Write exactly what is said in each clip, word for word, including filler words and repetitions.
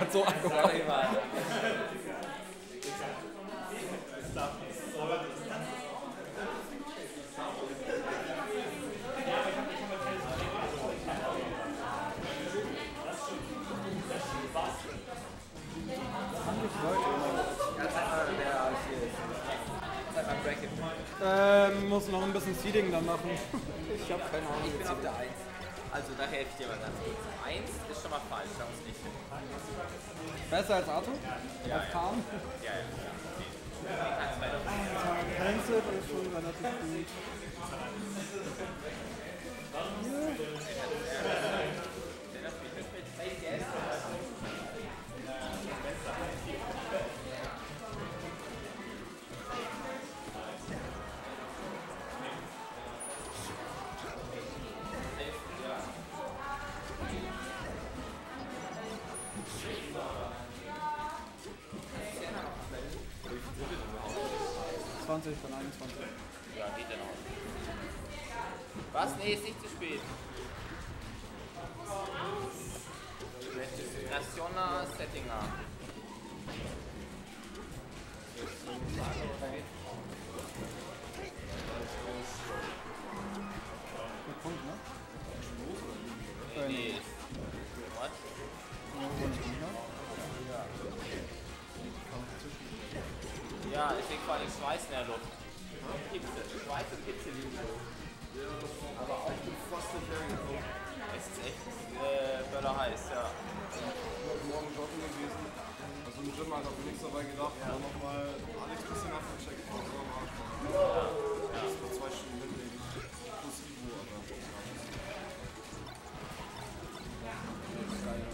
hat so angefangen. Ähm, muss noch ein bisschen Seeding dann machen. Ich hab keine Ahnung. Ich bin auf der eins. Also da helfe ich dir mal ganz kurz. eins ist schon mal falsch, da muss nicht hin. Besser als Arthur? Ja, als Karm? Ja, ja. Cancel ist schon relativ gut. zwanzig von einundzwanzig. Ja, geht ja noch. Was? Nee, ist nicht zu spät. National Settinger. Mit Punkt, ne? Nee, nee. Was? Ja, deswegen war ich Schweiß in der Luft. Pipse, Schweiß und Pipse liegen so. Aber auch mit Foster Ferry. Es ist echt äh, Böller heiß, ja. Ich bin morgen joggen gewesen. Also im Gym hat auch nichts dabei gedacht. Ja. Nochmal Alex ein bisschen nachgecheckt. Ich war so am Arsch. Ja. Das war zwei Stunden mitlegen. Plus Ivo, aber. Das ist geil.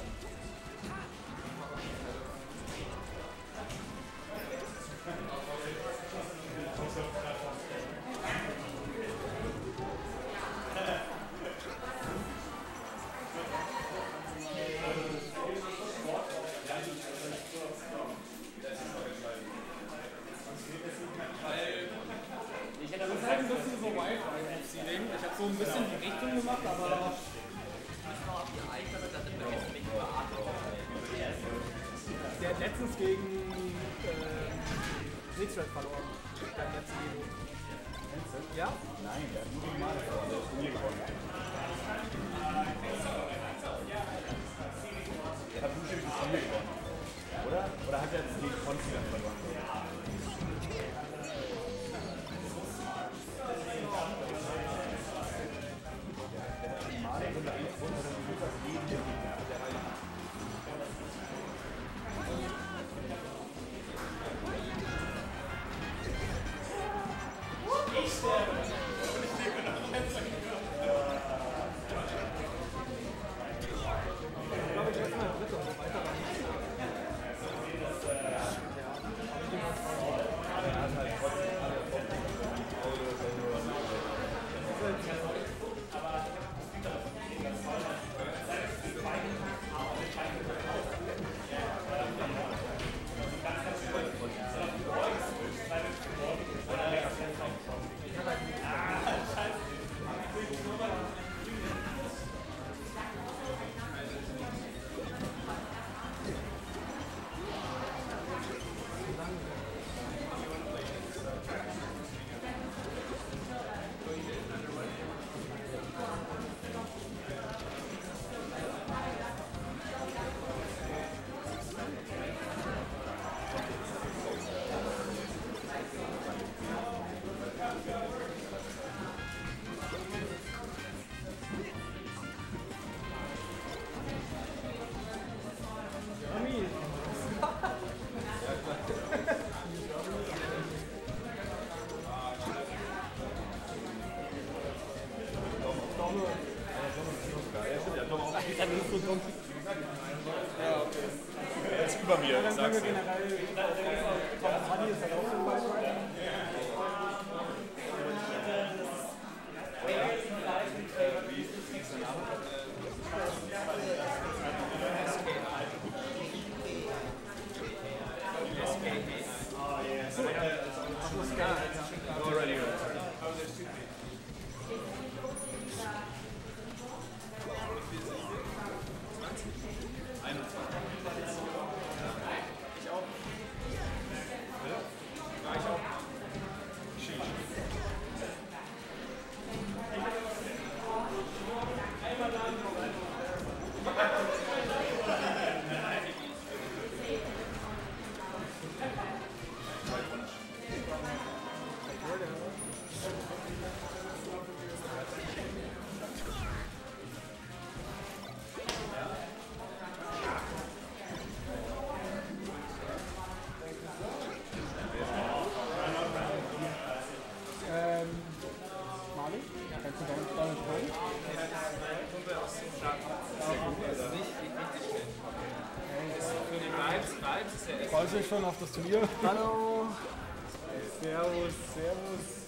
So ein bisschen die Richtung gemacht, aber ich war auf die Eins, aber das immer jetzt nicht über Arthur. Der hat letztens gegen äh, X-Red verloren. Beim letzten Video. Ja? Nein, der hat nur die Male verloren. Der hat nur schon das Spiel gewonnen. Oder? Oder hat er jetzt gegen Konzi dann verloren? einundzwanzig. sich schon auf das Turnier. Hallo. Servus, servus.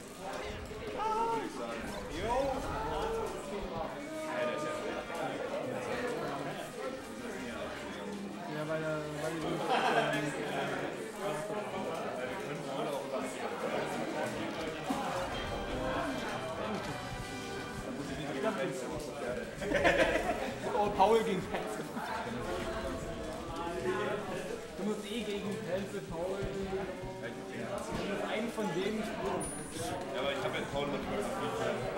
Ja, weil er... Oh, Paul gegen Pelze. Du musst eh gegen Pelze, Paul. Einen von denen. Ja, aber ich habe ja Paul natürlich.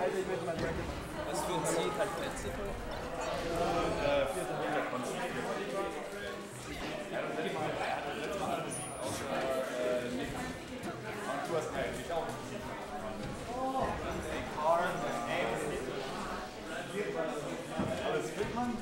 Also ich möchte mal Bracket. Was für ein Sieg hat Pelze? Du hast eigentlich auch einen Sieg. Ich bin ein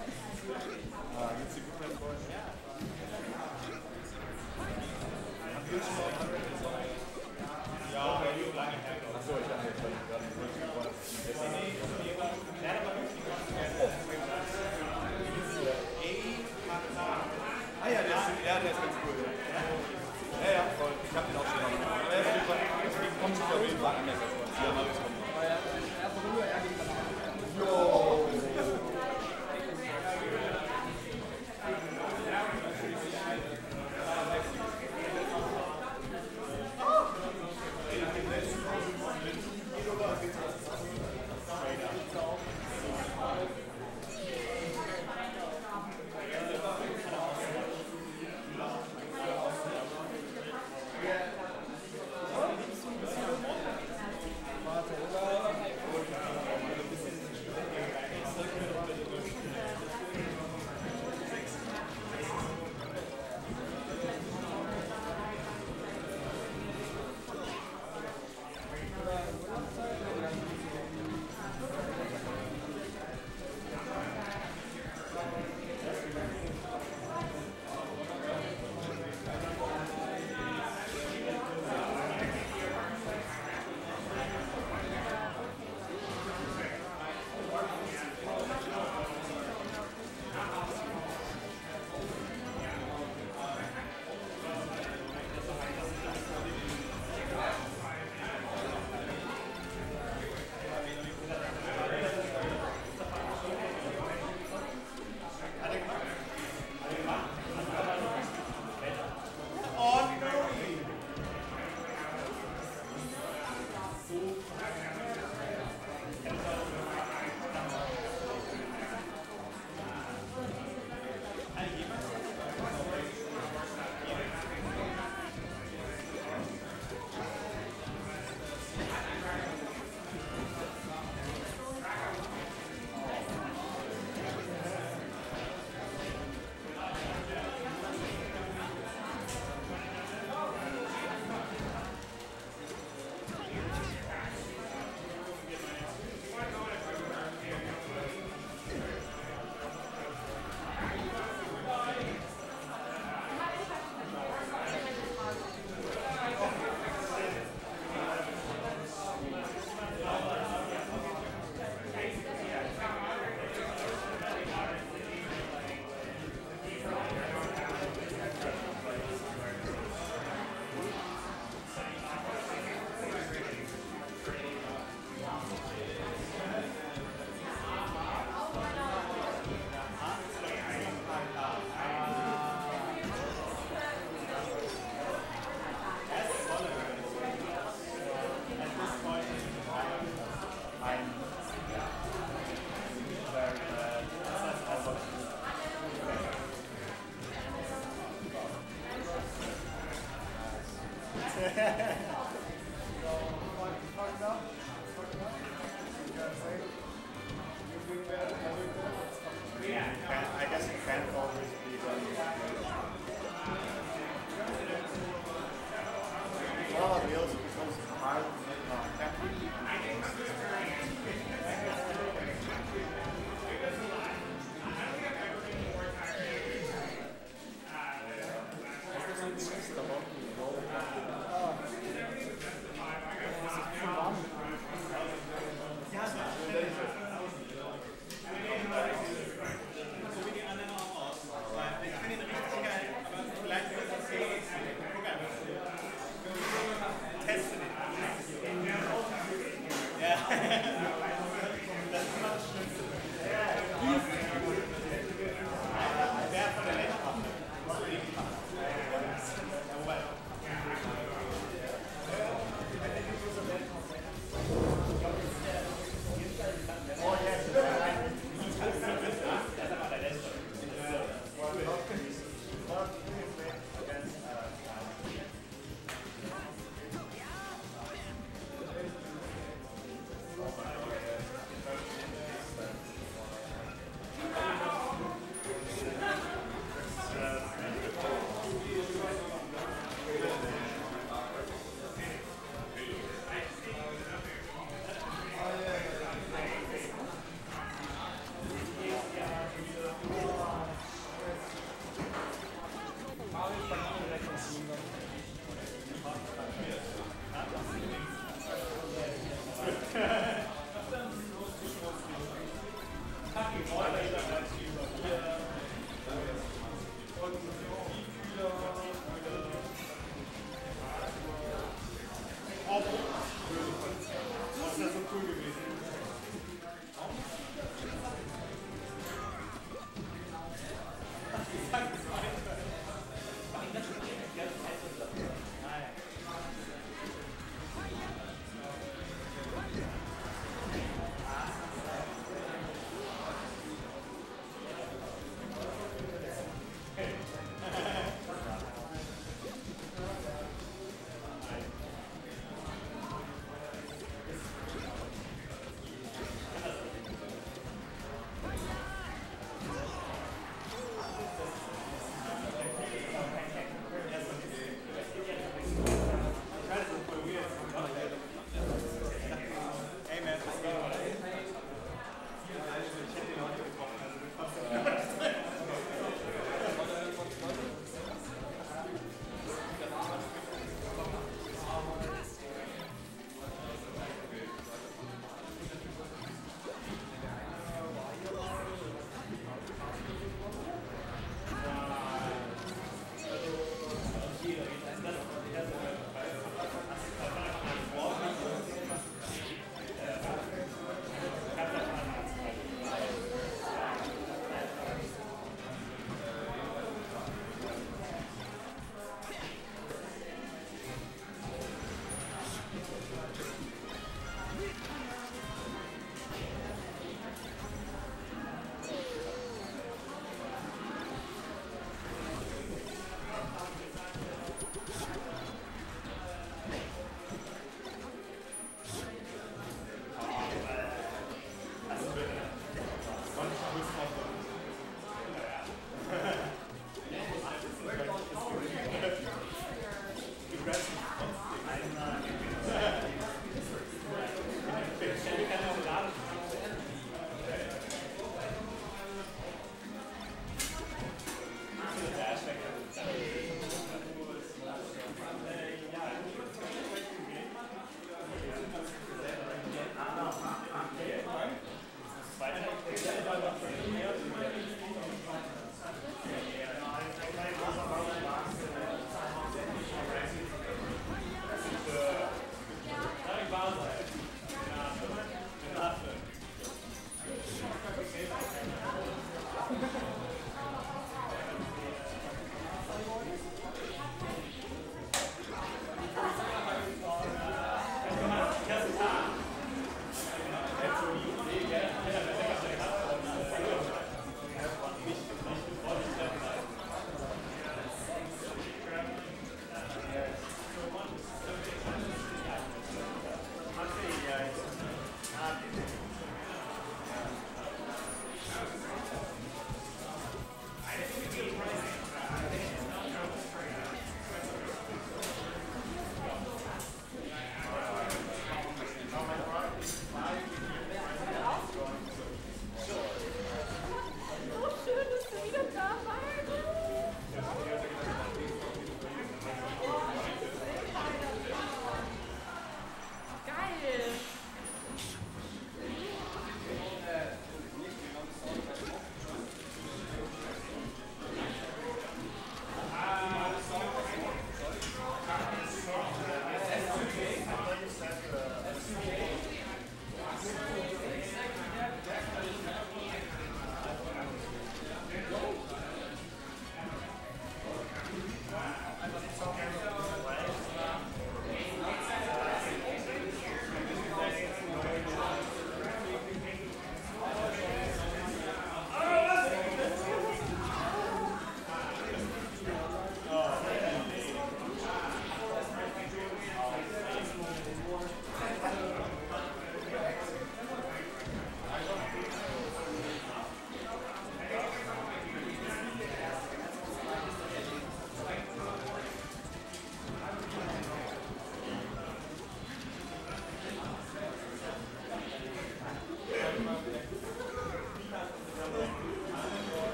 richtiger, vielleicht wird das sehen.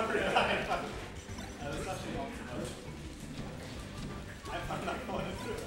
every time. That is such a long time. I'm not going through it.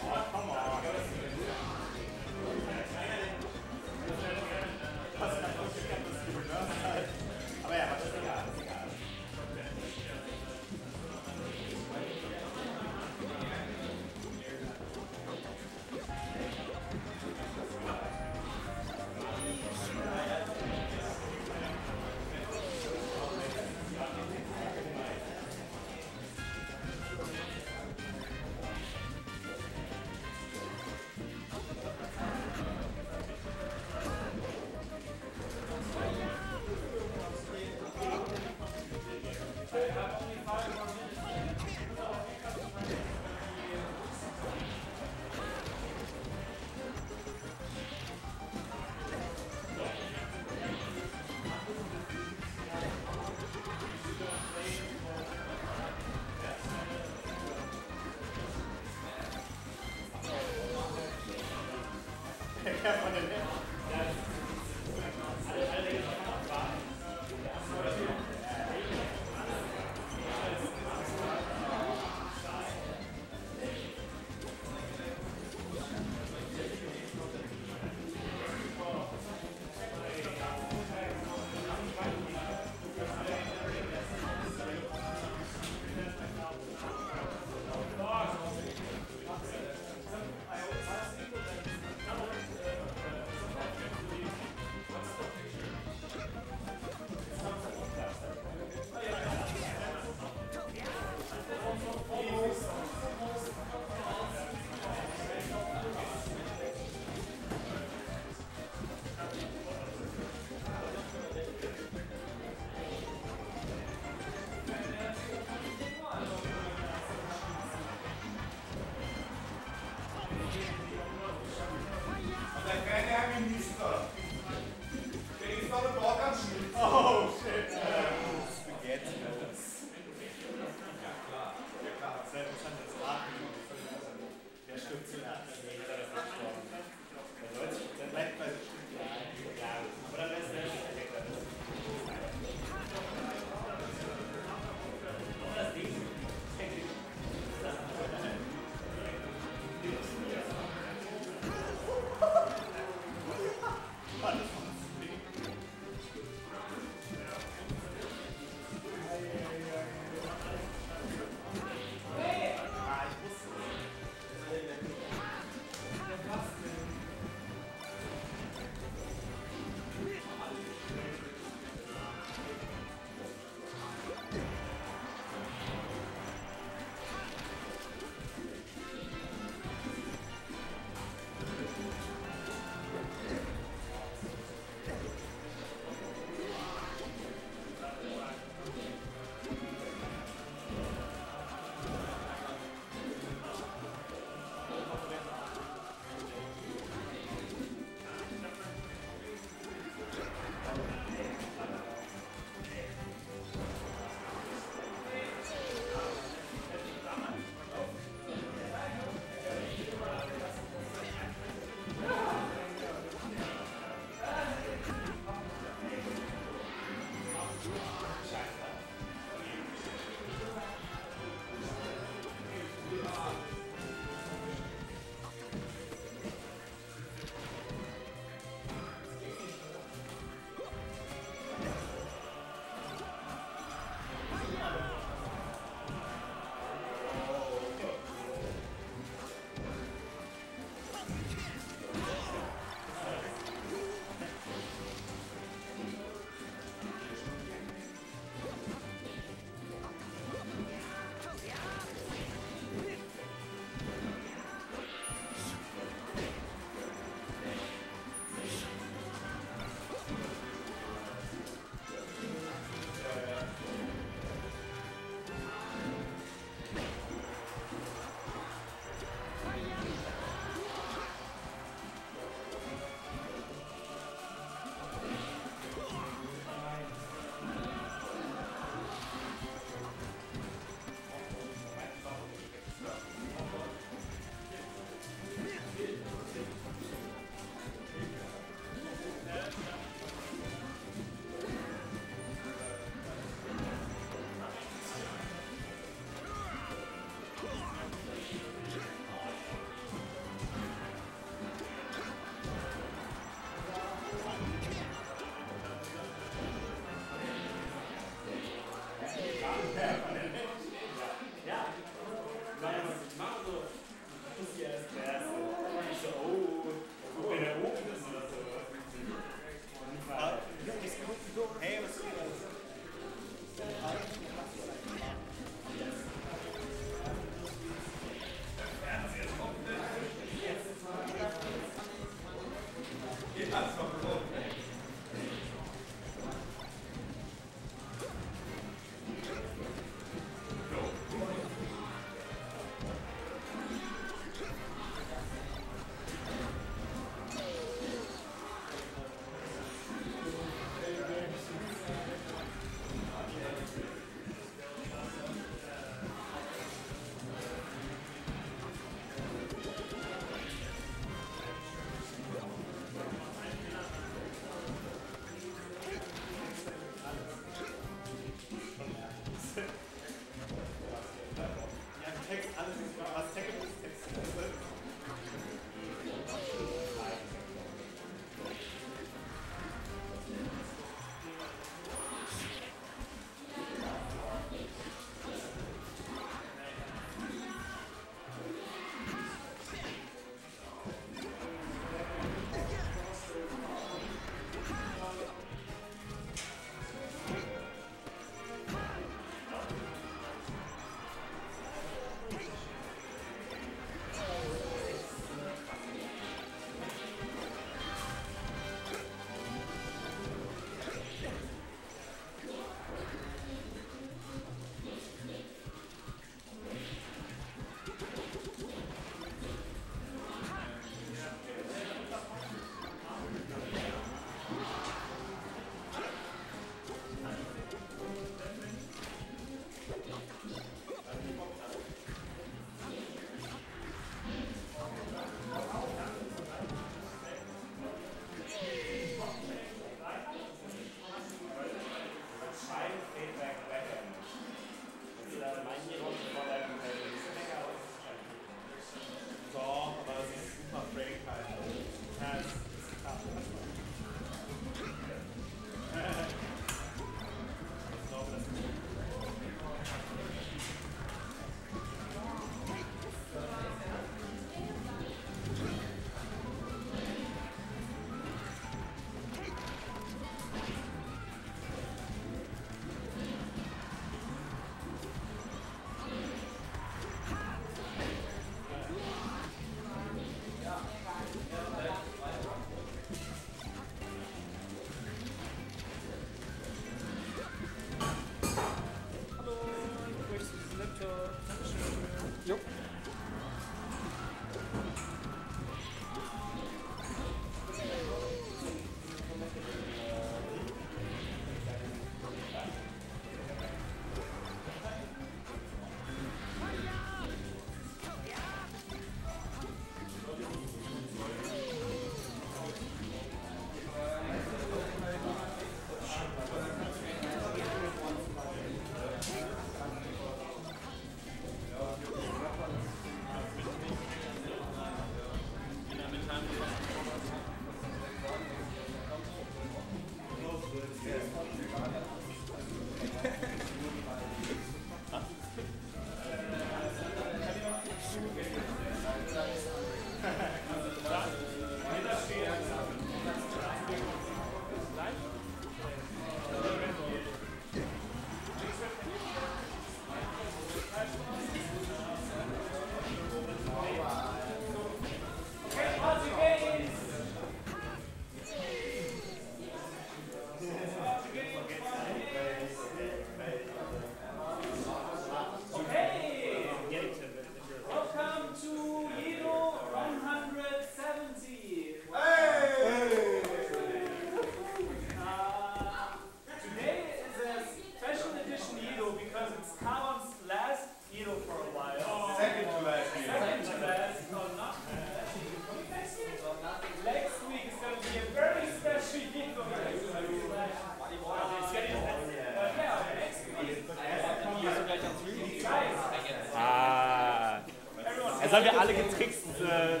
Sollen wir alle getrickst äh,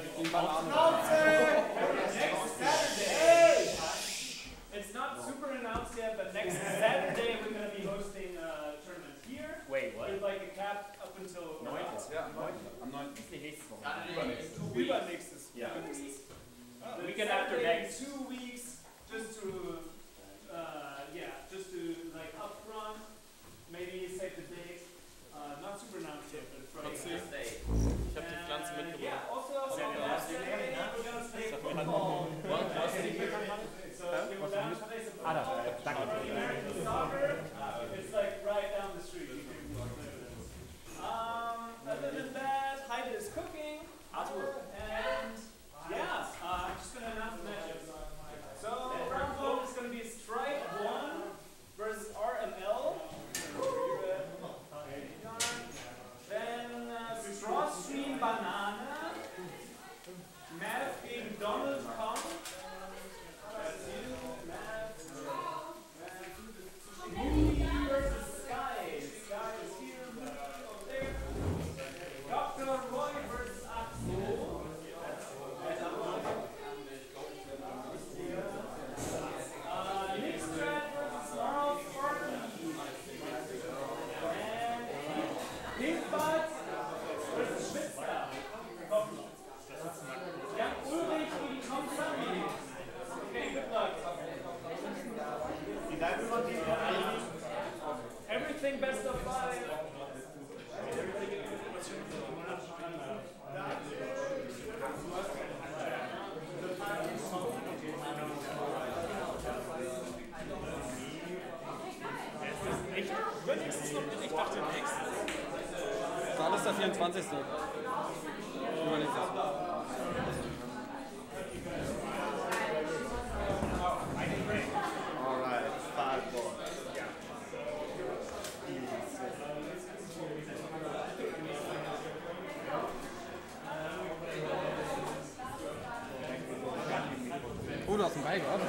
One, two, three. vierzigsten noch nicht, ich dachte nächstes. Dann ist der vierundzwanzigste Übernächstes. Oh, du hast einen Ball gehabt.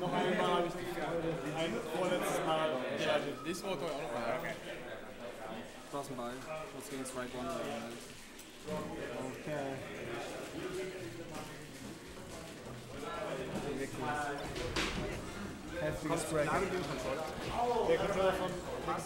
Noch einmal habe ich die ein vorletztes Mal. Ja, das Wort auch noch mal. Okay. Du hast einen Ball. Du hast gegen Strike One. Okay. Heftiges Strike. Der Controller von Max.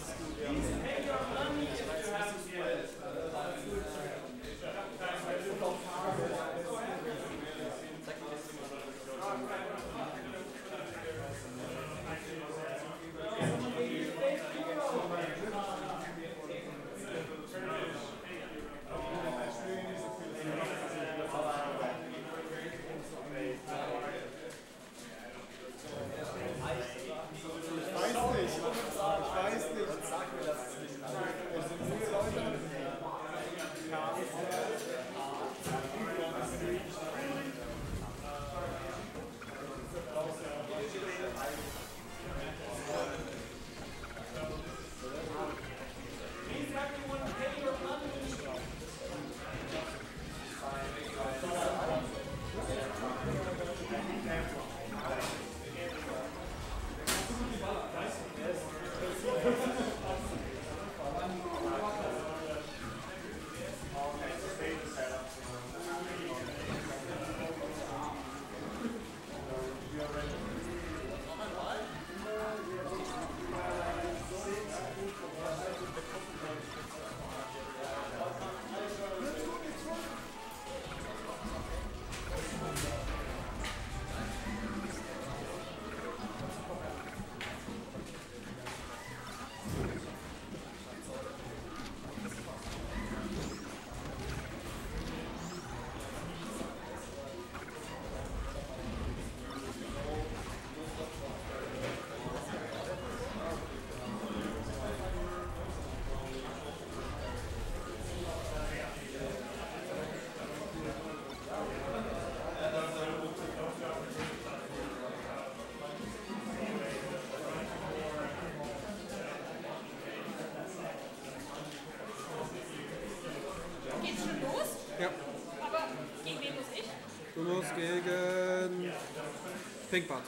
Gegen Pinkbart.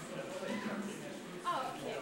Oh, okay.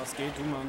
Was geht, du Mann?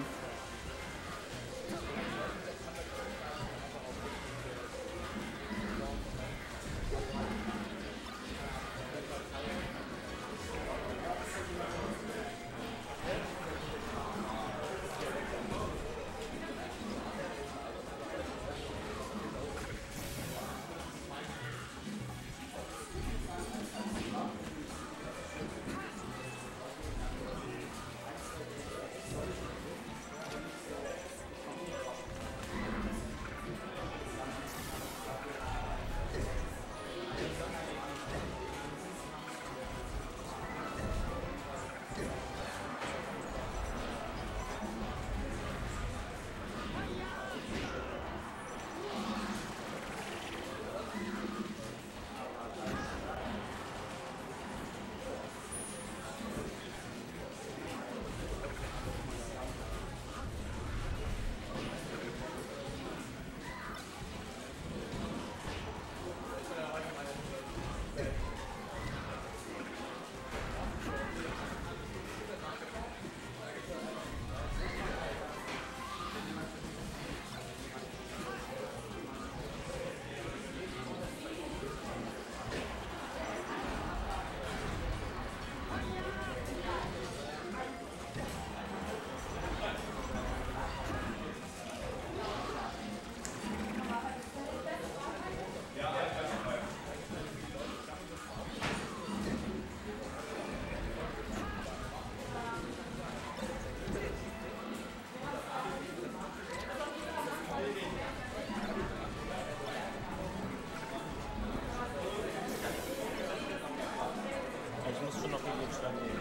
schon noch gelutscht daneben.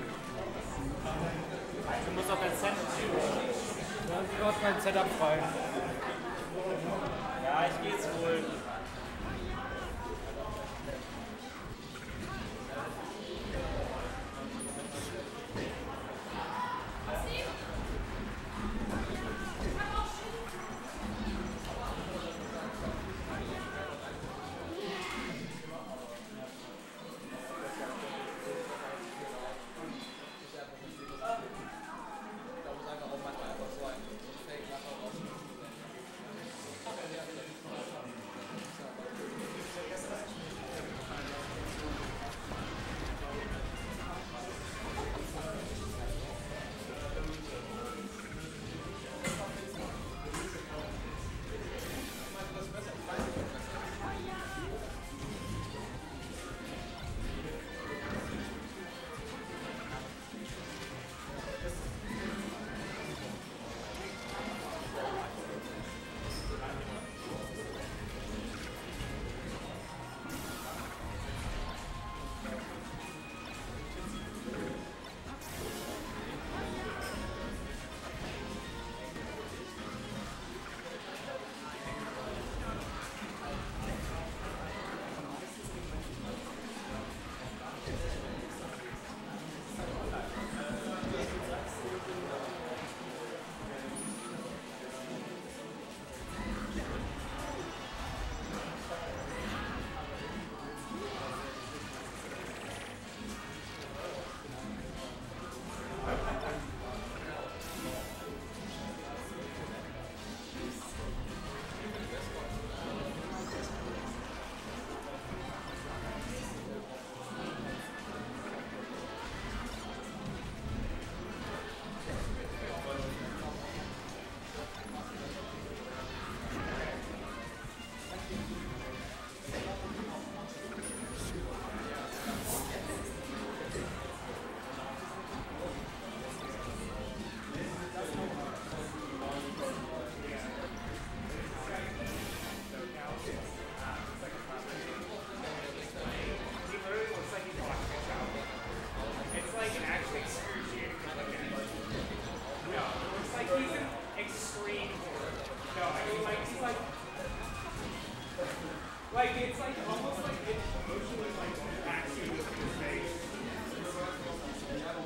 Du musst auch dein Setup frei. Ja, du hast mein Setup frei. Ja, ich geh jetzt wohl.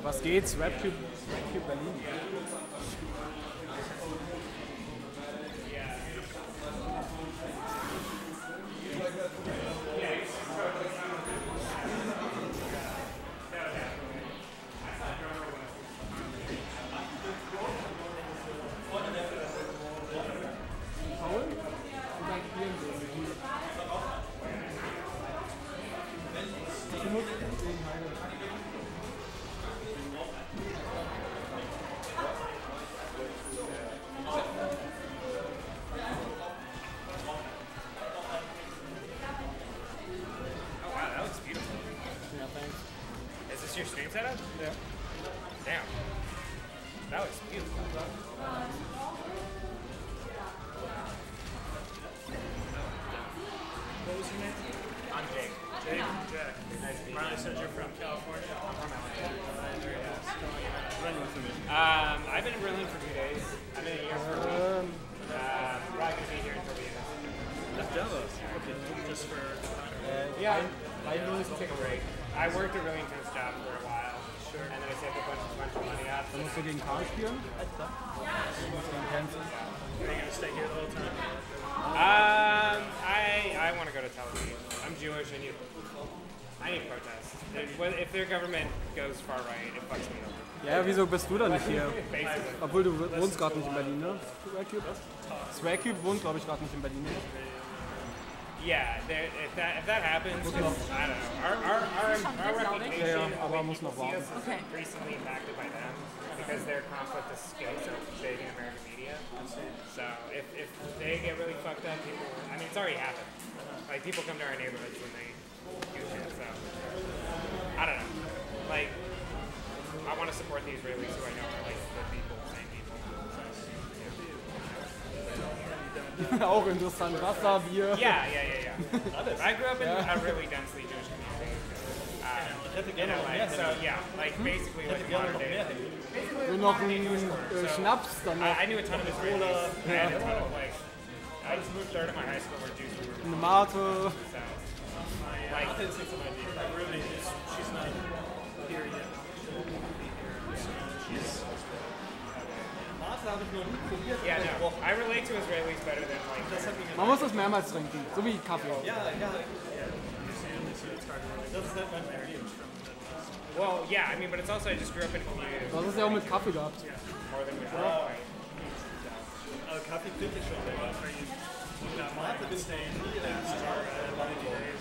Was geht's? WebCube, WebCube Berlin. Wieso bist du da nicht hier? Obwohl du wohnst gerade nicht in Berlin, ne? WebCube wohnt, glaube ich, gerade nicht in Berlin. Ja, if that happens, I don't know. Our reputation aber muss noch warten. Recently impacted by them because their conflict of skills are big in American media. So if if they get really fucked up, people. I mean, it's already happened. Like people come to our neighborhoods when they do shit. So I don't know. Like. I want to support the Israelis who I know are like the people, same people. Auch interessant, Wasser, Bier. Yeah, yeah, yeah, yeah. I grew up in a really densely Jewish community. Uh, Internet, so yeah, like basically like modern day. Basically noch ein Schnaps dann noch. I knew a ton of Israelis and a ton of like, I just moved there to my high school where Jews were. Eine Mate. Like, really, she's not here yet. She's... Yeah, no. I relate to Israelis better than like... Man muss das mehrmals trinken, so wie Kaffee. Ja, ja. Well, yeah, I mean, but it's also I just grew up in a community. Du hast es ja auch mit Kaffee gehabt. Also Kaffee finde ich schon sehr gut. Und nach Mathe bist du ja nie der Star, weil die Leute...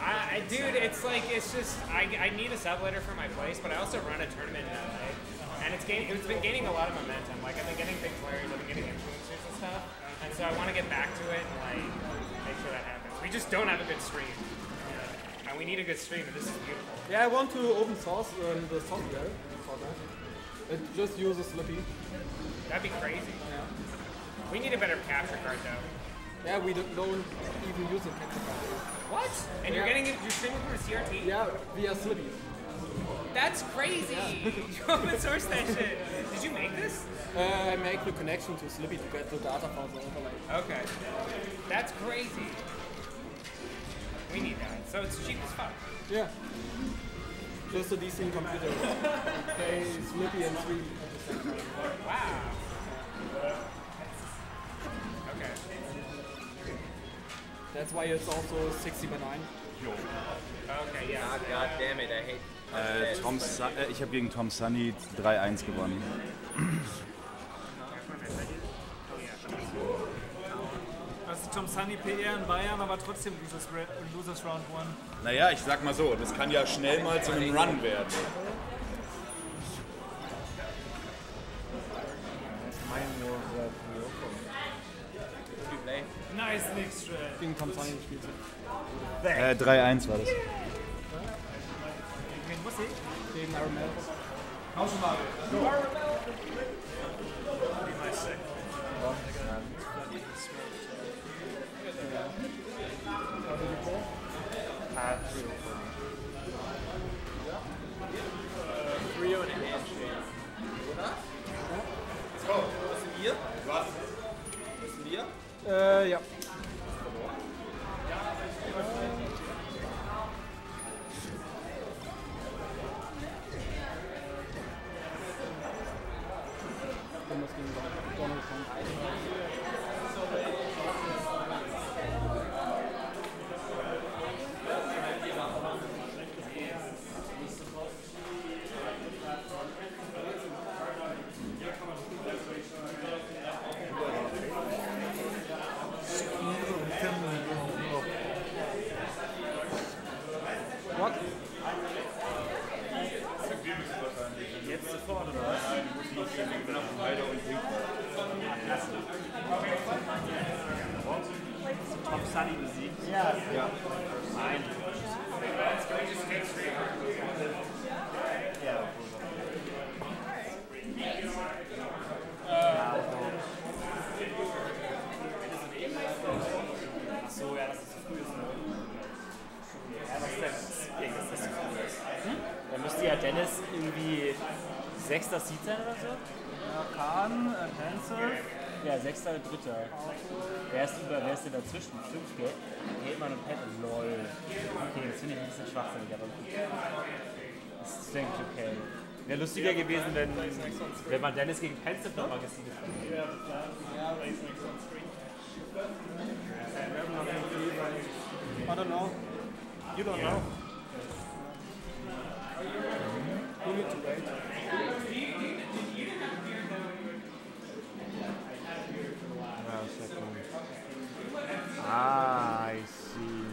I, dude, it's like, it's just, I, I need a subletter for my place, but I also run a tournament in L A. And it's, gain, it's been gaining a lot of momentum. Like, I've been getting big players, I've been getting influencers and stuff. And so I want to get back to it and, like, make sure that happens. We just don't have a good stream. And we need a good stream, and this is beautiful. Yeah, I want to open source um, the software for that. It just uses Slippy. That'd be crazy. Yeah. We need a better capture card, though. Yeah, we don't, don't even use a capture card. What? And yeah. You're getting it, you're streaming from a C R T? Yeah, via Slippy. That's crazy! Yeah. You open source that shit! Did you make this? Uh, I make the connection to Slippy to get the data files overlaid. Okay. That's crazy. We need that. So it's cheap as fuck. Yeah. Just a decent computer. Play Slippy and three. Wow. Okay. That's why it's also sixty by nine. Yo. Okay, yeah. God, God damn it, I hate. Äh, Tom äh, ich habe gegen Tom Sunny drei eins gewonnen. Also Tom Sunny P R in Bayern, aber trotzdem dieses Losers Round eins. Naja, ich sag mal so, das kann ja schnell mal zu einem Run werden. Nice, nix schön. Gegen Tom Sunny gespielt. Äh, drei eins war das. Was ist das? Gegen Iron Mel. Außenlage. Iron Mel. Be my second. Ah, three und ein Handshake. Oder? Let's go. Was sind wir? Was? Was sind wir? Äh, ja. Sechster Seed sein oder so? Ja, Kahn, Advancer. Ja, sechster oder dritter. Wer ist, über, wer ist denn dazwischen? Stimmt, gell? Hetman und Pet. Lol. Okay, das finde ich ein bisschen schwachsinnig, aber gut. Das ist, denke ich, okay. Wäre lustiger gewesen, wenn, wenn man Dennis gegen Pensive nochmal gesehen hätte. Ja, I don't know. You don't know. You need to wait. Ah, I see.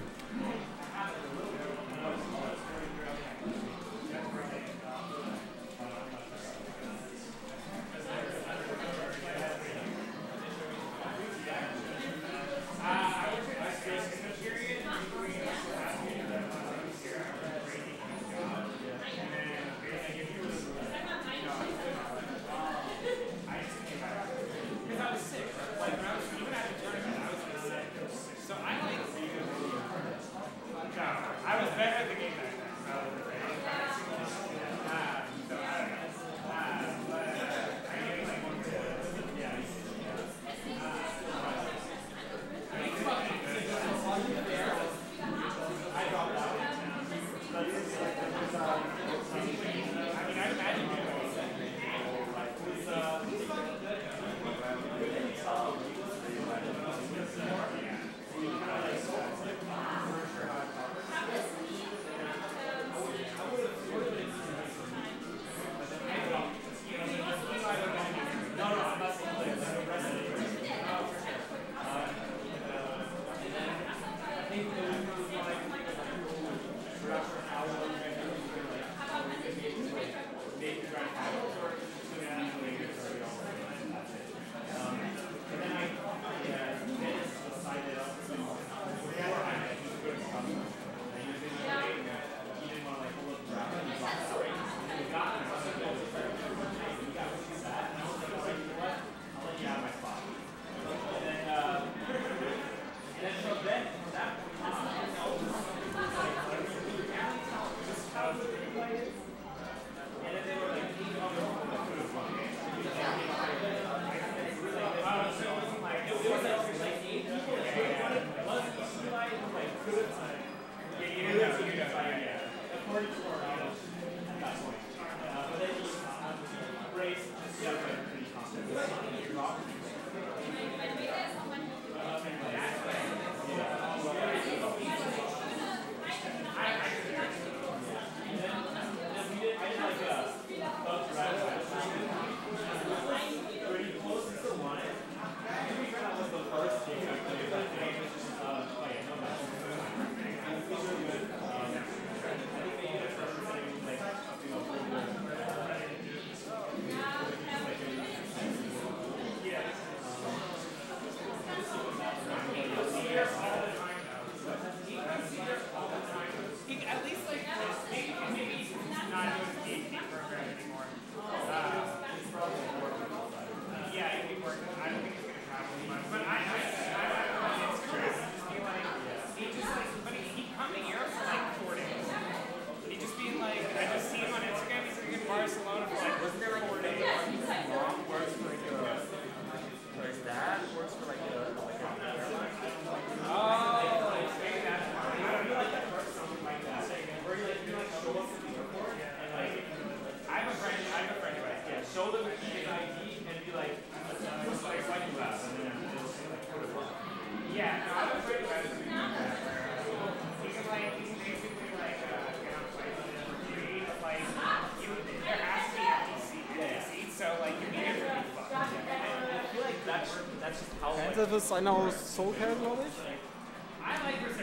Das ist einer aus Soulcal, glaube ich.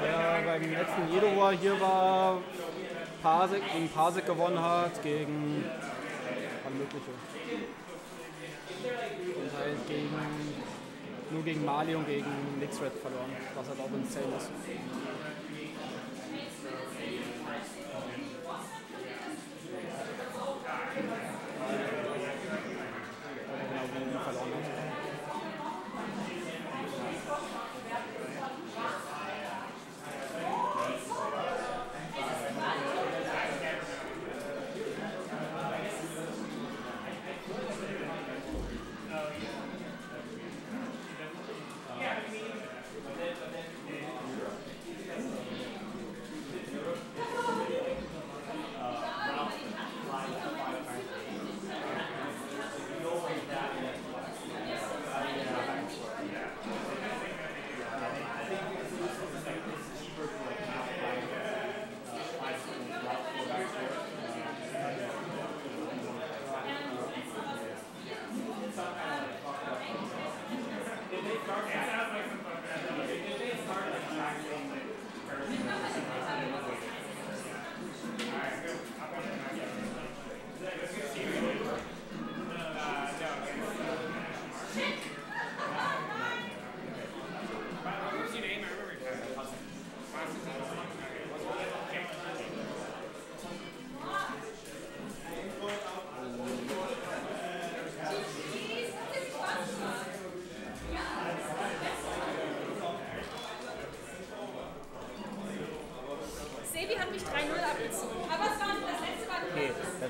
Der beim letzten JeDo hier war, Parsec, gegen Parsec gewonnen hat, gegen alle mögliche. Und halt gegen, nur gegen Mali und gegen Nixred verloren, was halt auch insane ist.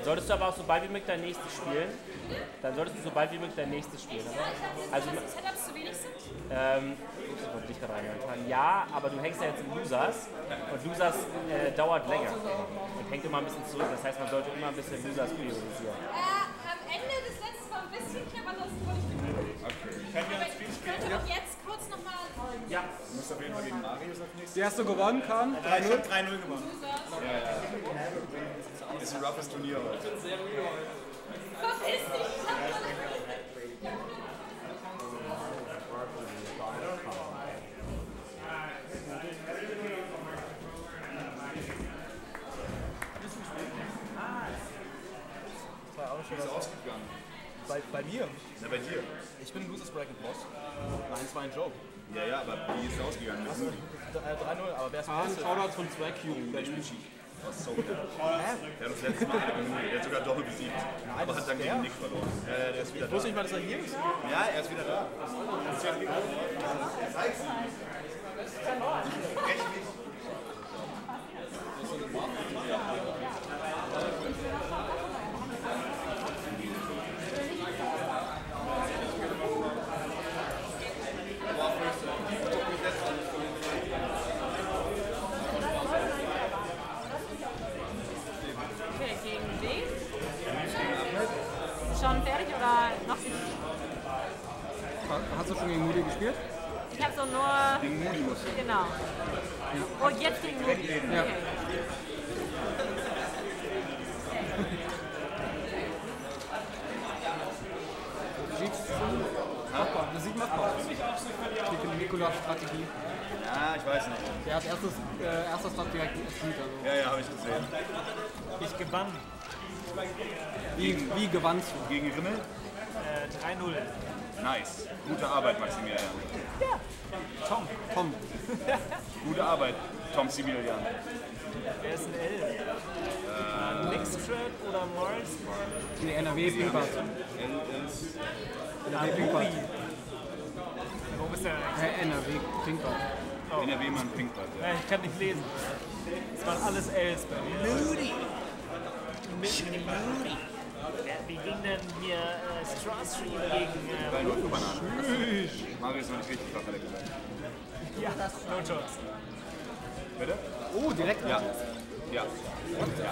Solltest du aber auch sobald wie möglich dein nächstes spielen. Dann solltest du sobald wie möglich dein nächstes spielen. Oder? Also Setups zu wenig sind? Ähm, ja, aber du hängst ja jetzt in Losers und Losers äh, dauert länger. hängt immer ein bisschen zurück. Das heißt, man sollte immer ein bisschen Users priorisieren. Äh, am Ende des letzten war ein bisschen knapp, ansonsten wurde ich gewöhnt. Okay. Können wir ein Spiel spielen? Könnte auch jetzt kurz nochmal. Ja. Du musst auf jeden Fall gegen Marius auf nächstes. Die hast du gewonnen, Kahn? drei null gewonnen. Ja, ja. Das ist ein roughes Turnier heute. Verpiss dich, ich hab gewonnen. Wie ist es ausgegangen? Bei, bei mir? Na, bei dir. Ich bin ein Losers Bracket Boss. Nein, es war ein Joke. Ja, ja, aber wie ist es ausgegangen? Also, drei null, aber wer ist ah, besser? Shoutouts von zwei Q, der Spielchi. Das ist so gut. Der hat das letzte Mal gewonnen. Der hat sogar Doppel besiegt. Nein, aber hat dann gegen Nick verloren. Äh, der ist wieder ich da. Wusste nicht mal, dass er hier ist. Ja, er ist wieder da. Das ist ja wieder da. Recht nicht. Schon fertig oder noch nicht? Hast du schon gegen Moody gespielt? Ich habe so nur... Gegen Moody musst du. Genau. Ja. Und jetzt gegen Moody. Ja. Okay. Das sieht machbar aus. Ich finde Nikolas Strategie. Ja, ich weiß nicht. Der hat erstes, äh, erster Start direkt gespielt. Also. Ja, ja, habe ich gesehen. Ich gewann. Wie, wie gewannst du? Gegen Rimmel? Äh, drei null. Nice. Gute Arbeit, Maximilian. Ja. Tom. Tom. Gute Arbeit, Tom Similian. Wer ist ein L? Äh, Nixtrap oder Morris? Nee, N R W Pinkbart. L ist... N R W Pinkbart. Wo bist du denn eigentlich? N R W Pinkbart. N R W-Mann Pinkbart, ja. Ich kann nicht lesen. Es waren alles Ls bei mir. Moody. Wie ging denn hier äh, Strawstream gegen äh, Bananen? Mario ist noch nicht richtig drauf, ehrlich gesagt. Ja, no jokes. Bitte? Oh, direkt? Ja. Ja. Und, ja.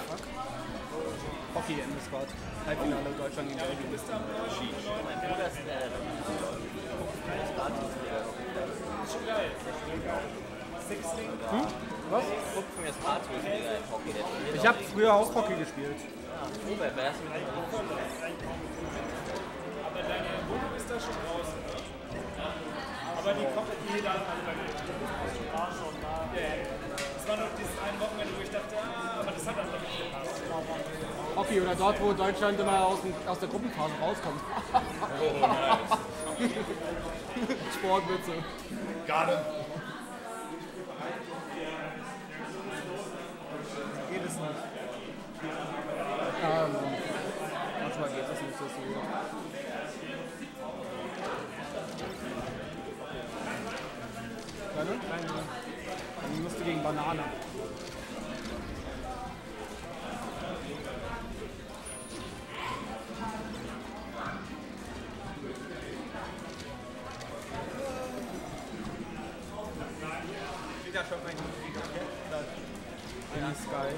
Hockey in the Squad. Halbfinale oh. Deutschland gegen Belgien. Sheesh. Mein Bruder ist der. Das ist schon geil. Hm? Was? Ich habe früher auch Hockey gespielt. Aber deine Wohnung ist da schon draußen. Aber die kommt hier dann alle bei mir. Das war noch dieses eine Wochenende, wo ich dachte, ah, aber das hat dann noch nicht gepasst. Hockey oder dort, wo Deutschland immer aus, aus der Gruppenphase rauskommt. Sportwitze. Gerade. Geht es nicht. Ähm, manchmal geht es nicht so viel. Keine? Keine. Dann musst du gegen Banane. Ich hab schon mein Sky.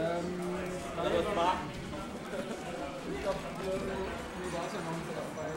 Ähm, da wird Marken. Ich glaube, du warst ja noch nicht dabei. Ja.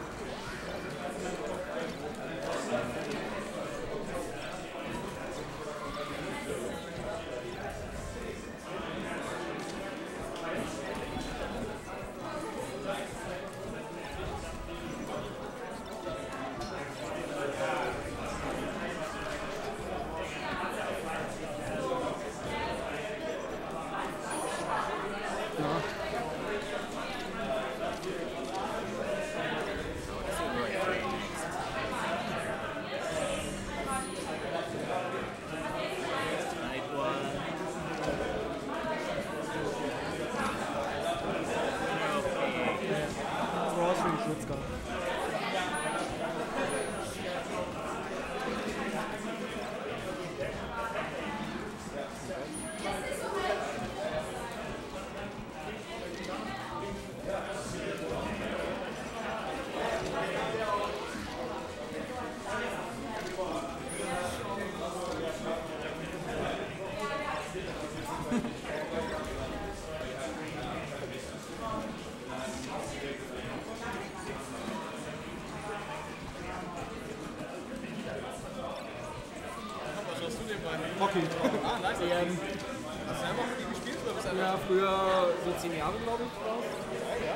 Hockey. Ah, nice. Die, ähm, hast du einmal mit ihm gespielt? Oder bist du ja, früher so zehn Jahre, glaube ich. War. Ja, ja.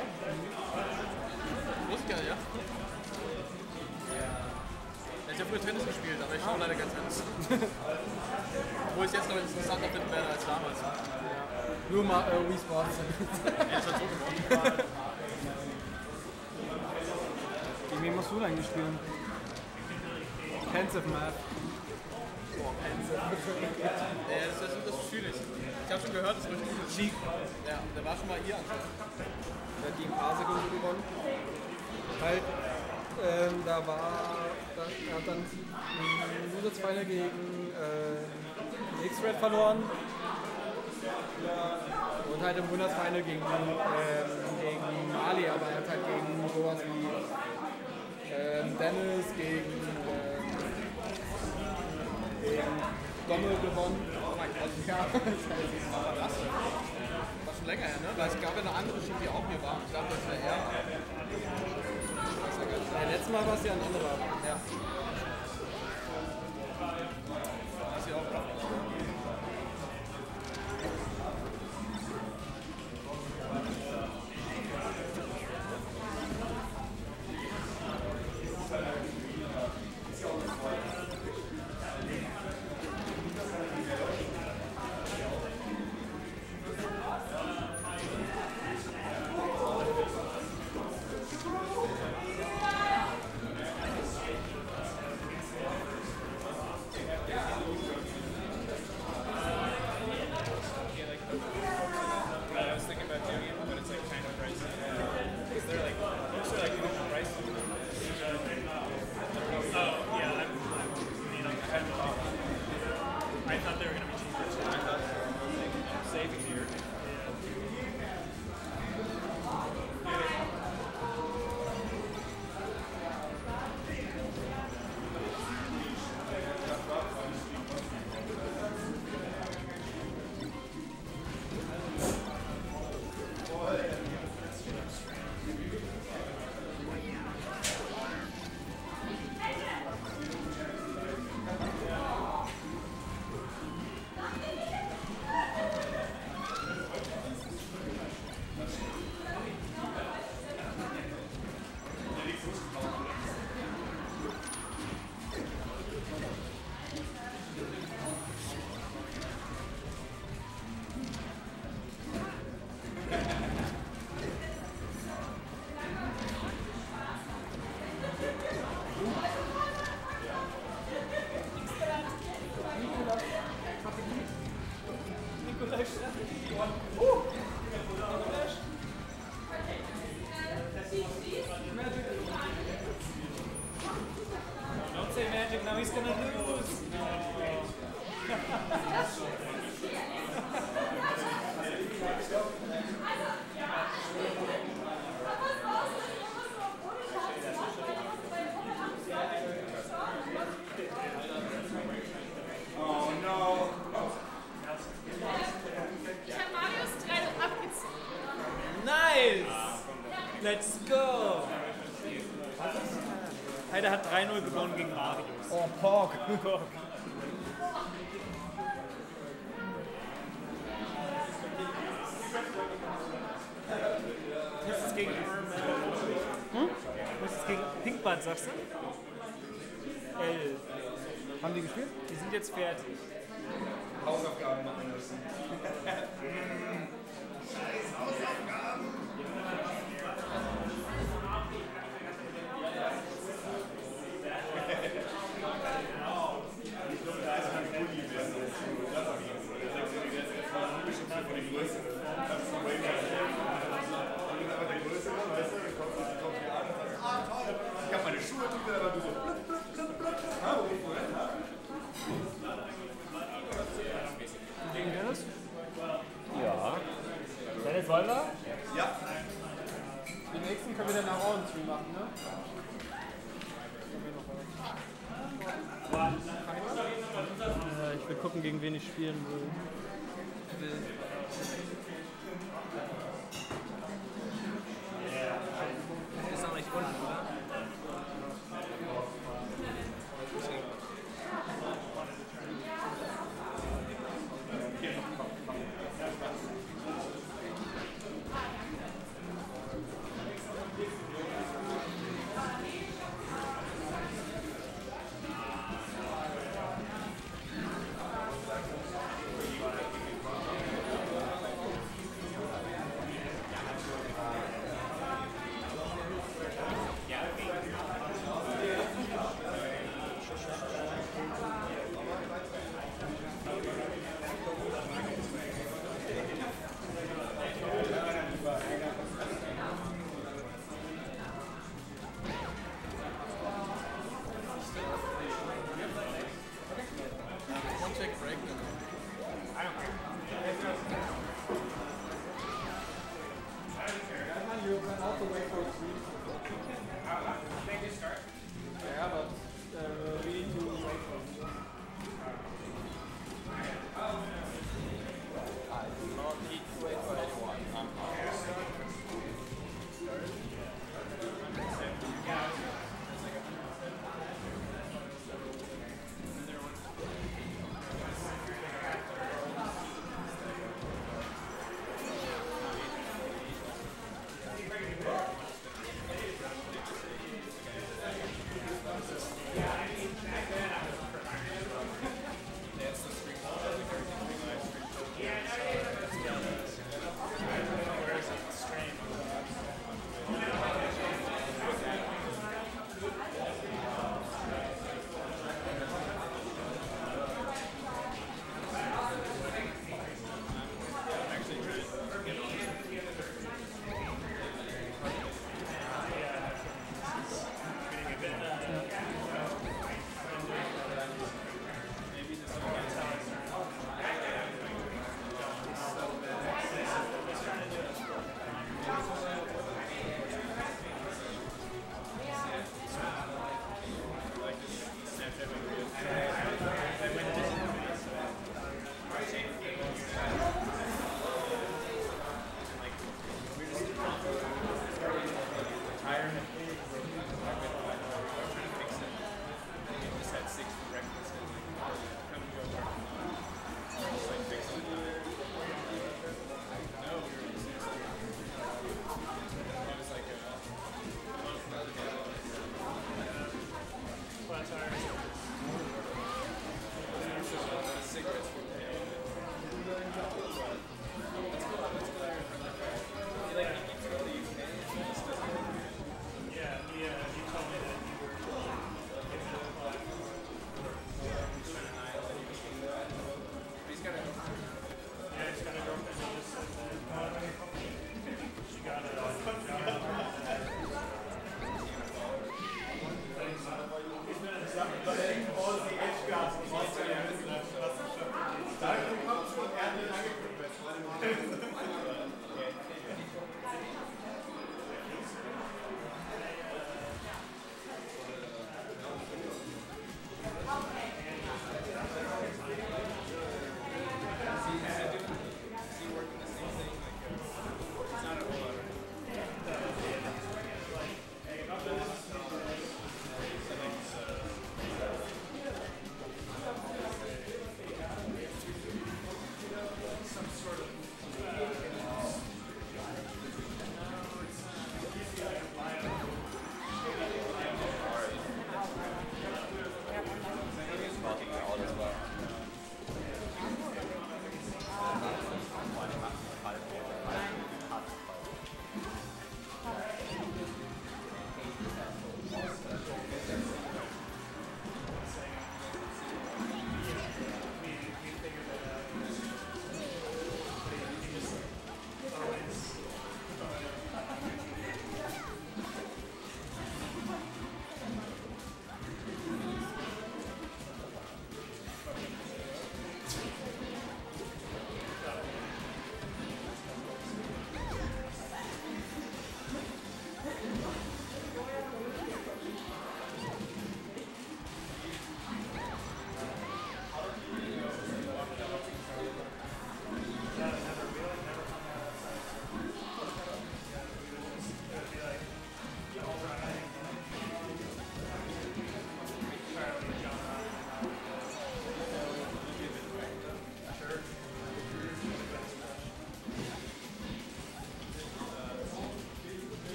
Wusste ja. Ich habe früher Tennis gespielt, aber ich schaue leider kein Tennis. Obwohl ich es jetzt noch interessanter finden werde als damals. Nur mal äh, Wii Sports. Ja, das hat so gemacht. Gegen wen musst du denn gespielt? Pensive Math. Boah, Pensive. Ja, das ist, das ist schwierig. Ich habe schon gehört, das ist richtig gut. Chic. Ja, der war schon mal hier anscheinend. Der hat gegen Parsec und so gewonnen. Halt, ähm, da war... Er hat dann einen Losers-Final gegen äh, X-Red verloren und halt im Winners-Final gegen, äh, gegen Ali, aber er hat halt gegen sowas wie äh, Dennis, gegen, äh, gegen Dommel gewonnen. Oh mein Gott, ja. Das war schon länger her, ne? Weil es gab ja eine andere Show, die auch hier war. Ich glaube, das war er. Ja, letztes Mal war es ja ein anderer. Ja. Das hier auch. Sagst du? L. Haben die gespielt? Die sind jetzt fertig. Hausaufgaben machen müssen. Scheiß Hausaufgaben! Gegen wen ich spielen will. Ist auch nicht unten, oder?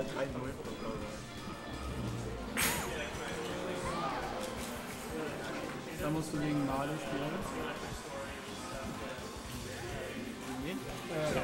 angreifen will. Da musst du gegen Male spielen. Nee? Äh, ja.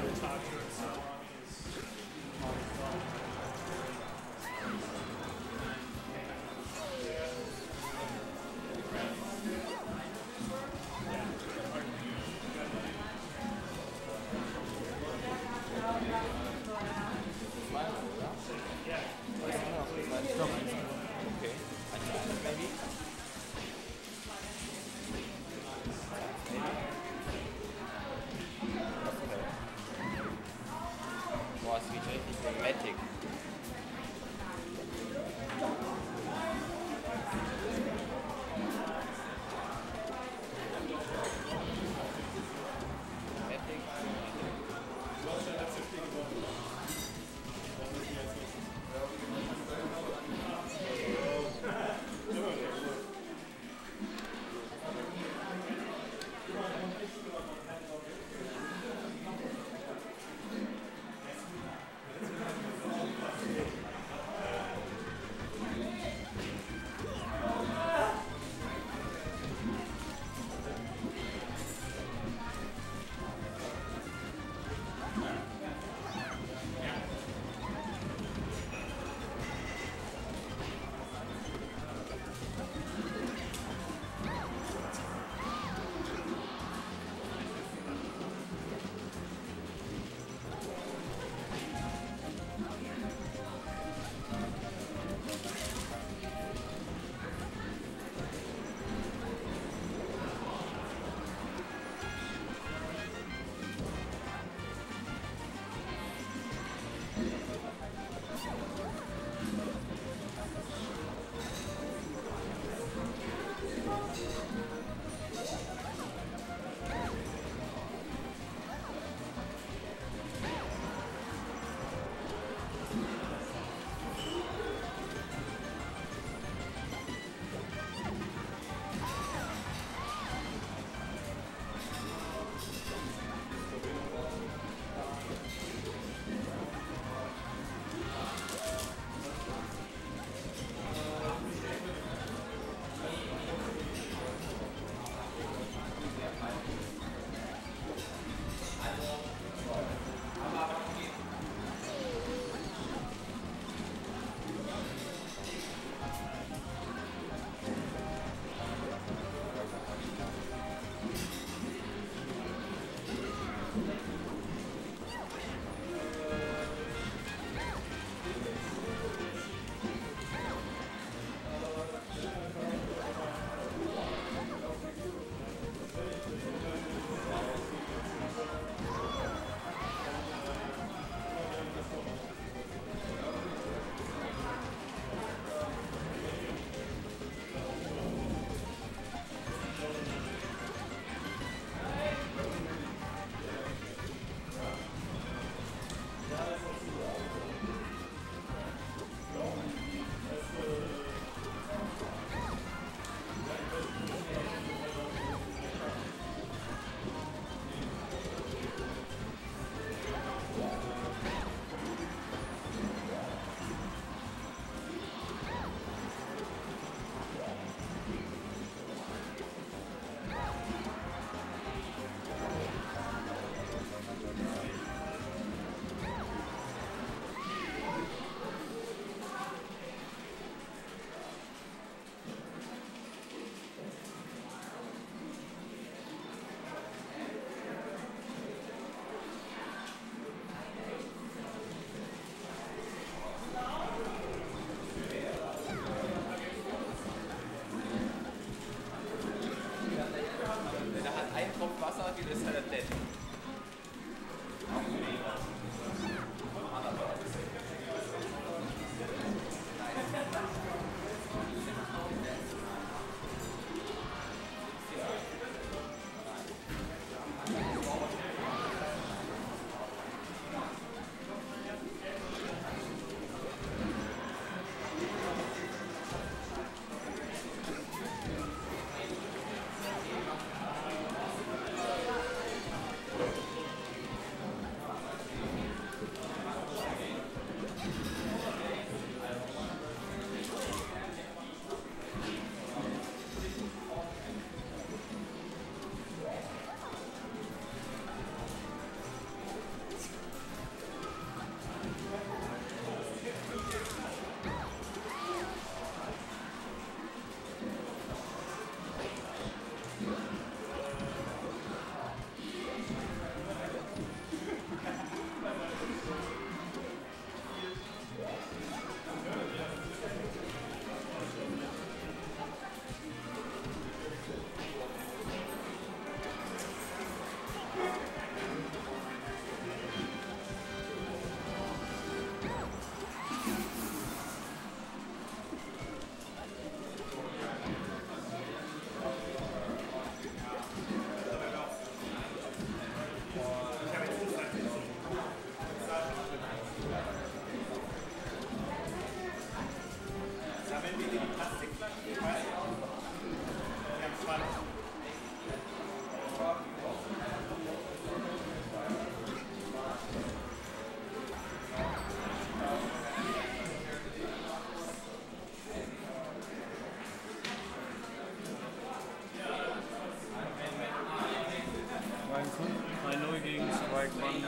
like one.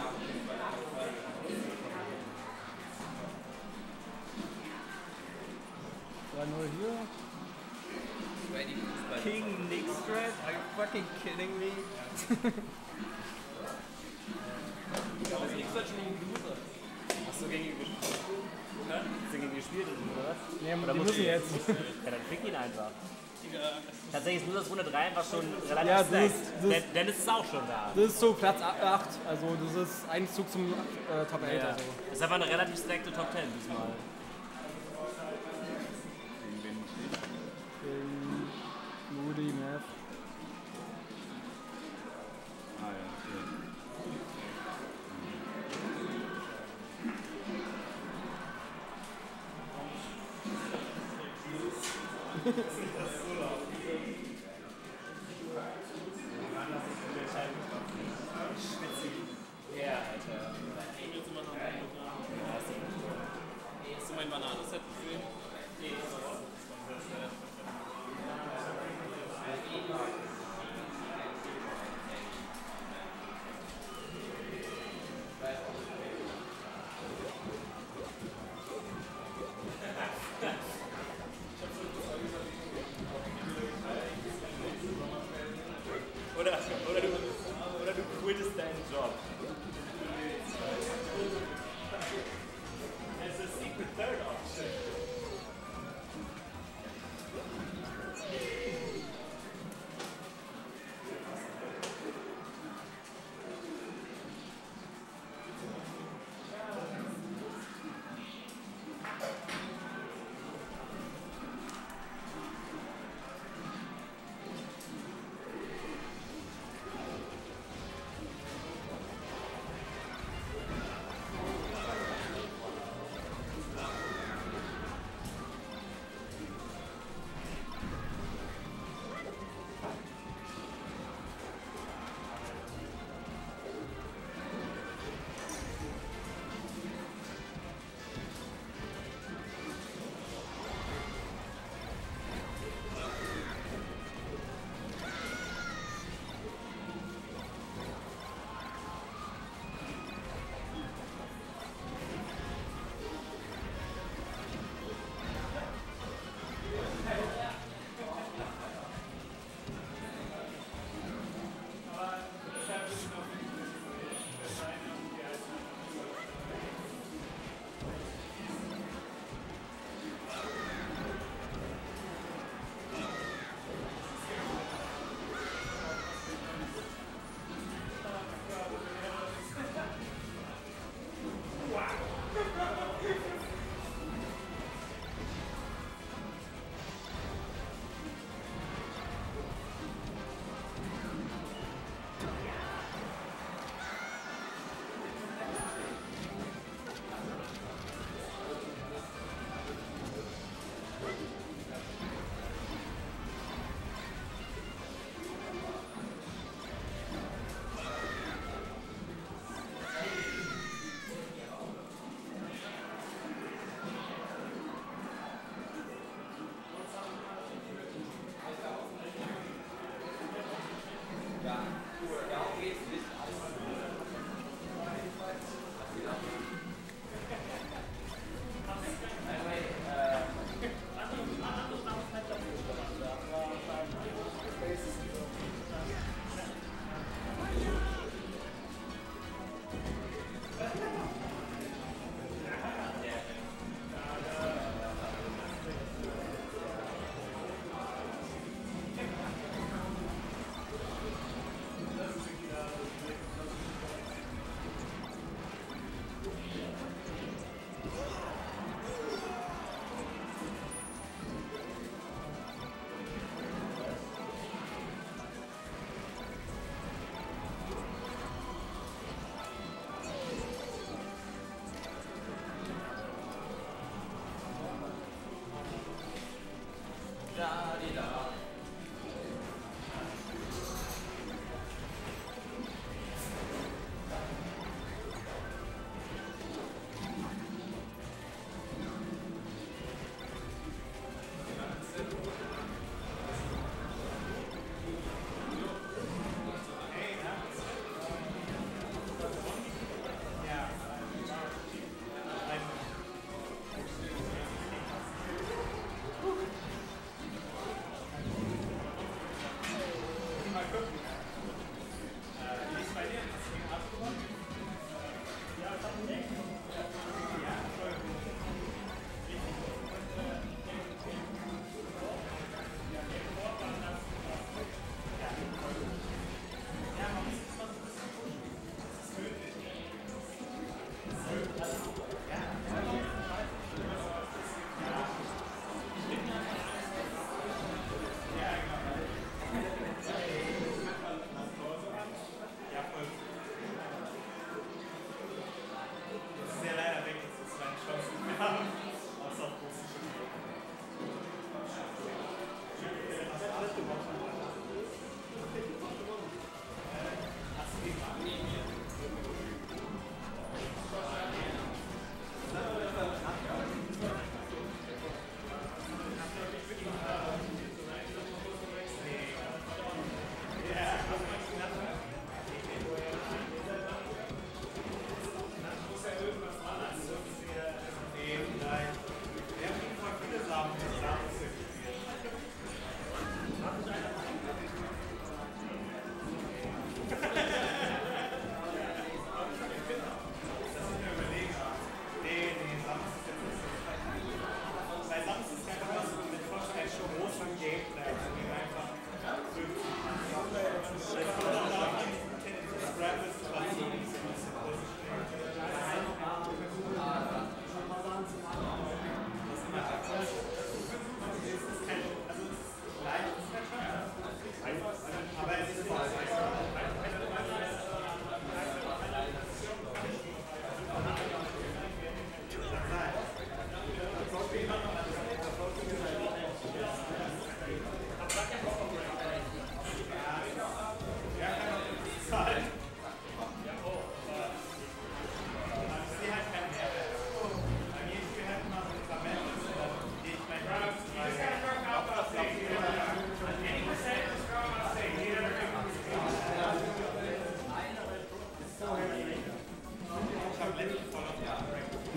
one oh here. King Nick Strat? Are you fucking kidding me? Aber das Nick Strat schon gegen die Mutter. Hast du gegen ihn gespielt? Nein? Hast du gegen ihn gespielt, oder was? Nee, aber die müssen jetzt. Ja, dann krieg ihn einfach. Tatsächlich ist nur das Runde drei einfach schon relativ ja, das ist, das Dennis ist auch schon da. Das ist so Platz acht, also das ist ein Zug zum äh, Top acht. Ja. Also. Das ist einfach eine relativ stackte Top zehn diesmal. Moody, Math. Ah ja, okay.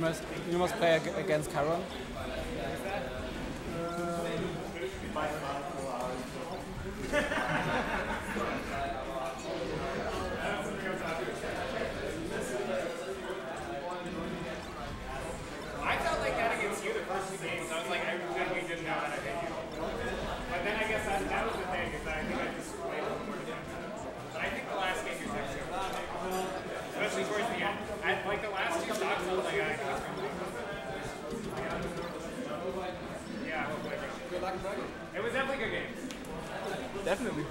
must you must play ag against Charon. It was definitely good games. Definitely.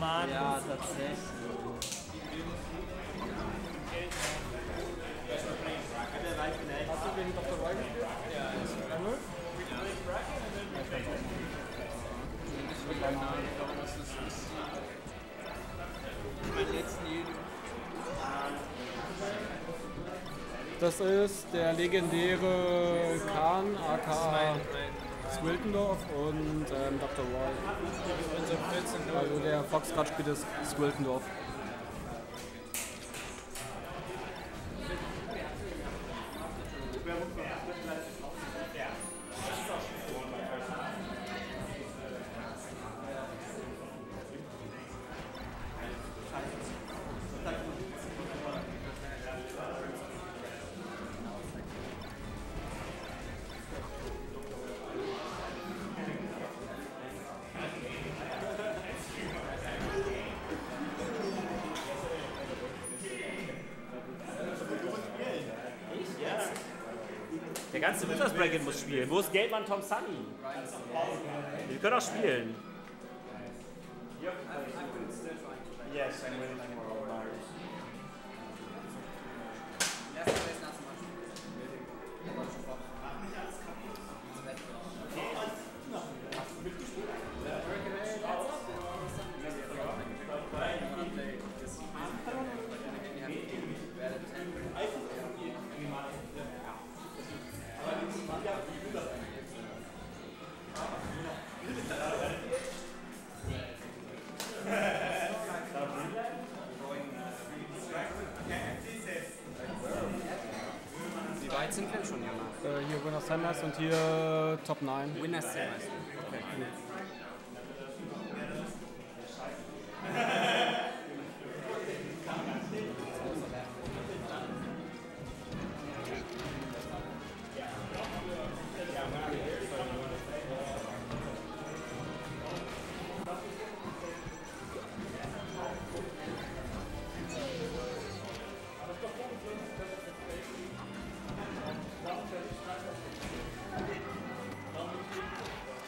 Mann, ja, tatsächlich. Hast du den Doktor Roy gespielt? Ja. Das ist der legendäre Khan, aka Swiltendorf und ähm, Doktor Roy. Also der Foxtrot spielt das Swiltendorf. Der ganze Winter's Bracket muss spielen. Wo ist Geldmann Tom Sunny? Die können auch spielen. Hier Winners Semis und hier Top neun. Winners Semis. Okay, cool.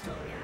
Sorry.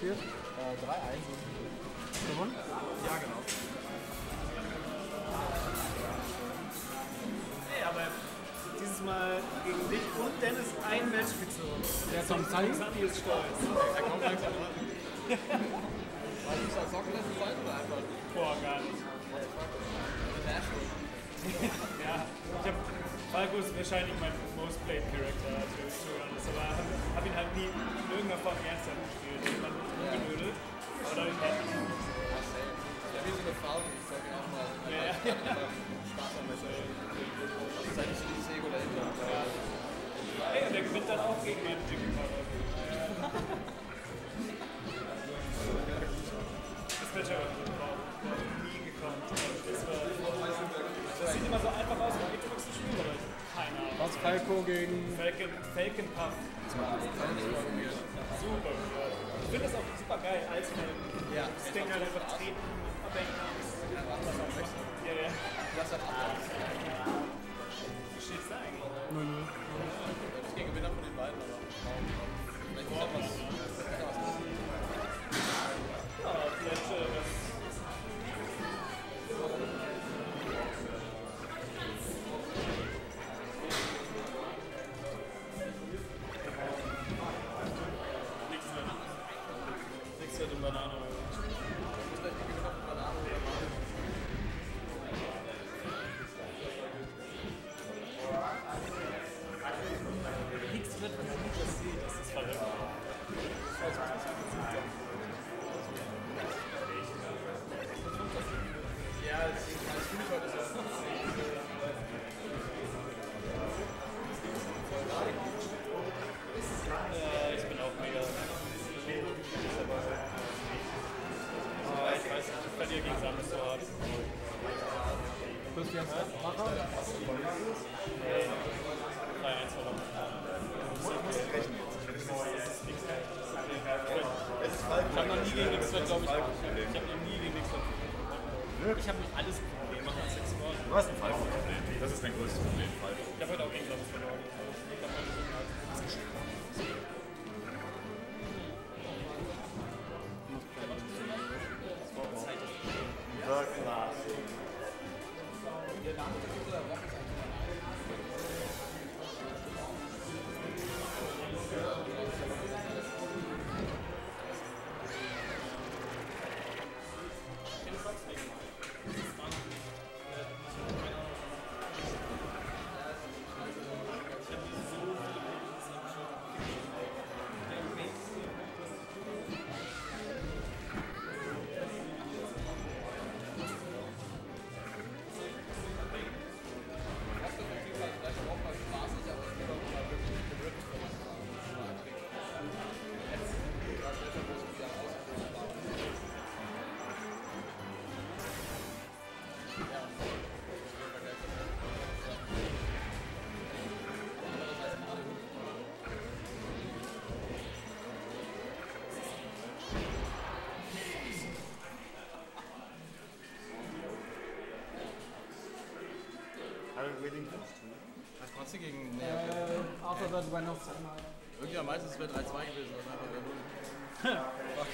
gespielt? Äh, drei eins. Gewonnen? Ja, genau. Nee, aber dieses Mal gegen dich und Dennis ein Match gezogen. Der Tom Zanni ist stolz. Er kommt langsam an. Weil du sagst, Socken lassen sollen wir einfach. Boah, gar nicht. Ja, ich hab, Falco ist wahrscheinlich mein most played Character, natürlich, aber hab, hab ihn halt nie in irgendeiner Form ernsthaft gespielt. Ich hab ihn genödelt, aber dadurch hat er ihn nicht. Ja, wie so eine Frau, die sagt auch mal, ja, Spaß an mit Segen. Das ist eigentlich dieses Ego dahinter. Ey, und der gewinnt dann auch gegen den Jiggy-Partner. Das Match aber nicht gebraucht. Nie gekommen. Das war... Das sieht immer so einfach aus, wenn Xbox zu spielen, oder? Keine Ahnung. Was, Falco gegen... Falcon, Falcon Puff. Super. Ich finde das auch super geil, als man ja. Stinger einfach treten, abhängen. Das ist auch echt. Ja, ja. Das ist auch anders. Wie steht's da eigentlich? null null. Ich gehe Gewinner von den beiden, aber... Vielleicht ist auch was... Ja, vielleicht was... Was machst du gegen... Äh, Arthur wird bei noch einmal... Irgendwie am meisten wäre drei zwei gewesen, oder? Ja. Fuck.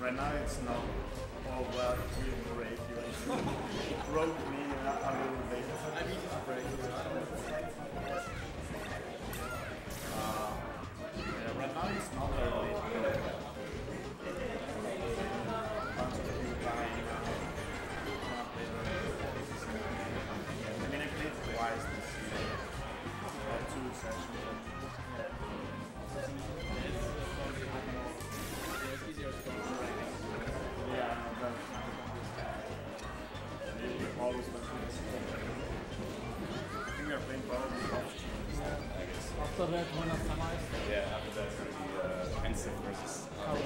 Right now it's not, oh well, you break, you actually broke me and I will break it. I mean, it's break uh, yeah, right now it's not a lot. I mean, I played twice this year, or two sessions. It's easier to always been I think we are playing probably soft teams, I guess. After that, one of semis? Yeah, after that, it's going to be uh, Pensive versus. How? Uh,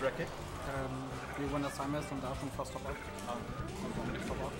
Drag Kick. Ähm, wir wollen das Time messen und da schon fast top ab. Ah, und dann top ab.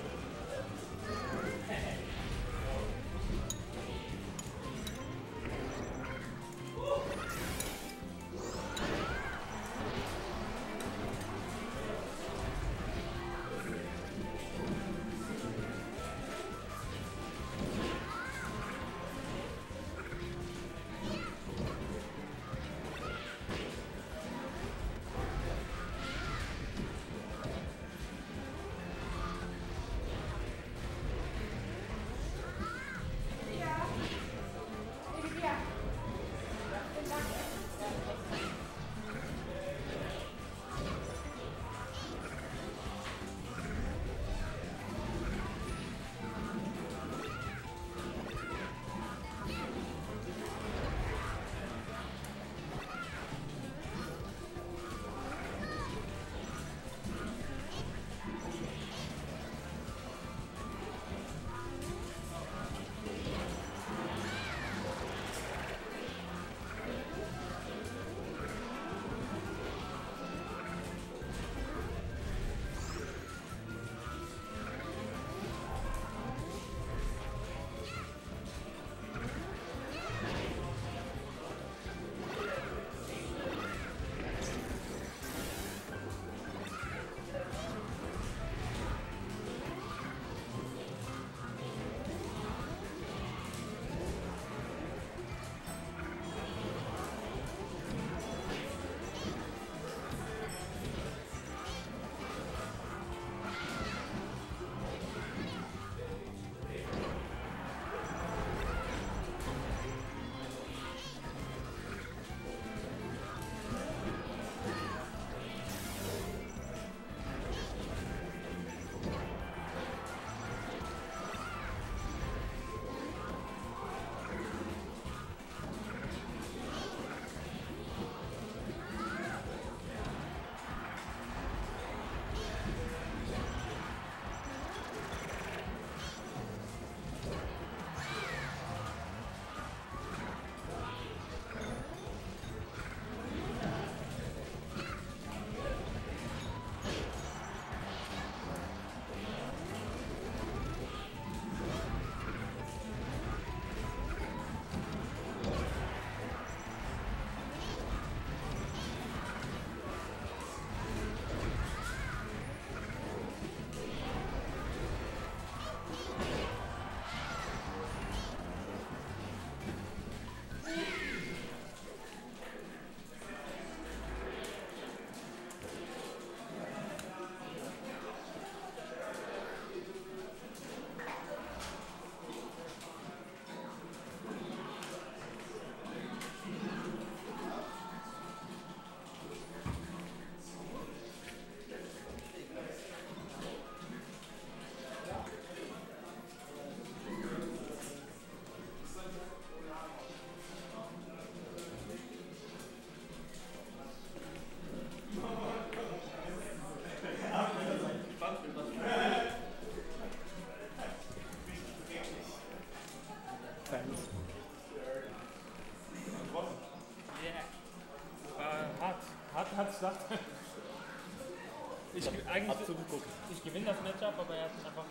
Ich, eigentlich, ich, ich gewinne das Matchup, aber er hat einfach.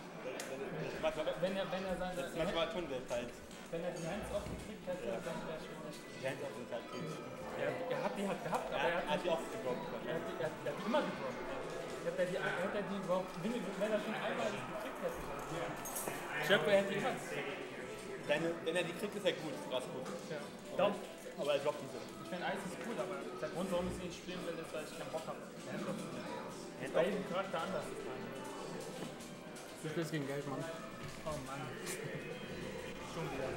Wenn er, wenn er seine. Das ist manchmal Tunnel halt. Wenn er die Hands off gekriegt hätte, ja, dann wäre es schon nicht. Die Hands off sind halt gut. Er, er hat die halt gehabt, aber er hat, er hat die oft geblockt. Er, er, er hat immer geblockt. Hätte er die, hat er die überhaupt. Wenn er schon einmal gekriegt hätte, ja. Ich glaube, er hätte die Hands. Wenn er die kriegt, ist er gut. Das ist gut. Ja. Darum, aber er blockt die so. Ich finde, Eis ist cool, aber der Grund, warum ich sie nicht spielen will, ist, weil ich keinen Bock habe. Ist bei jedem Charakter anders. Du spielst gegen Geld, Mann. Oh Mann. Schon wieder. Ich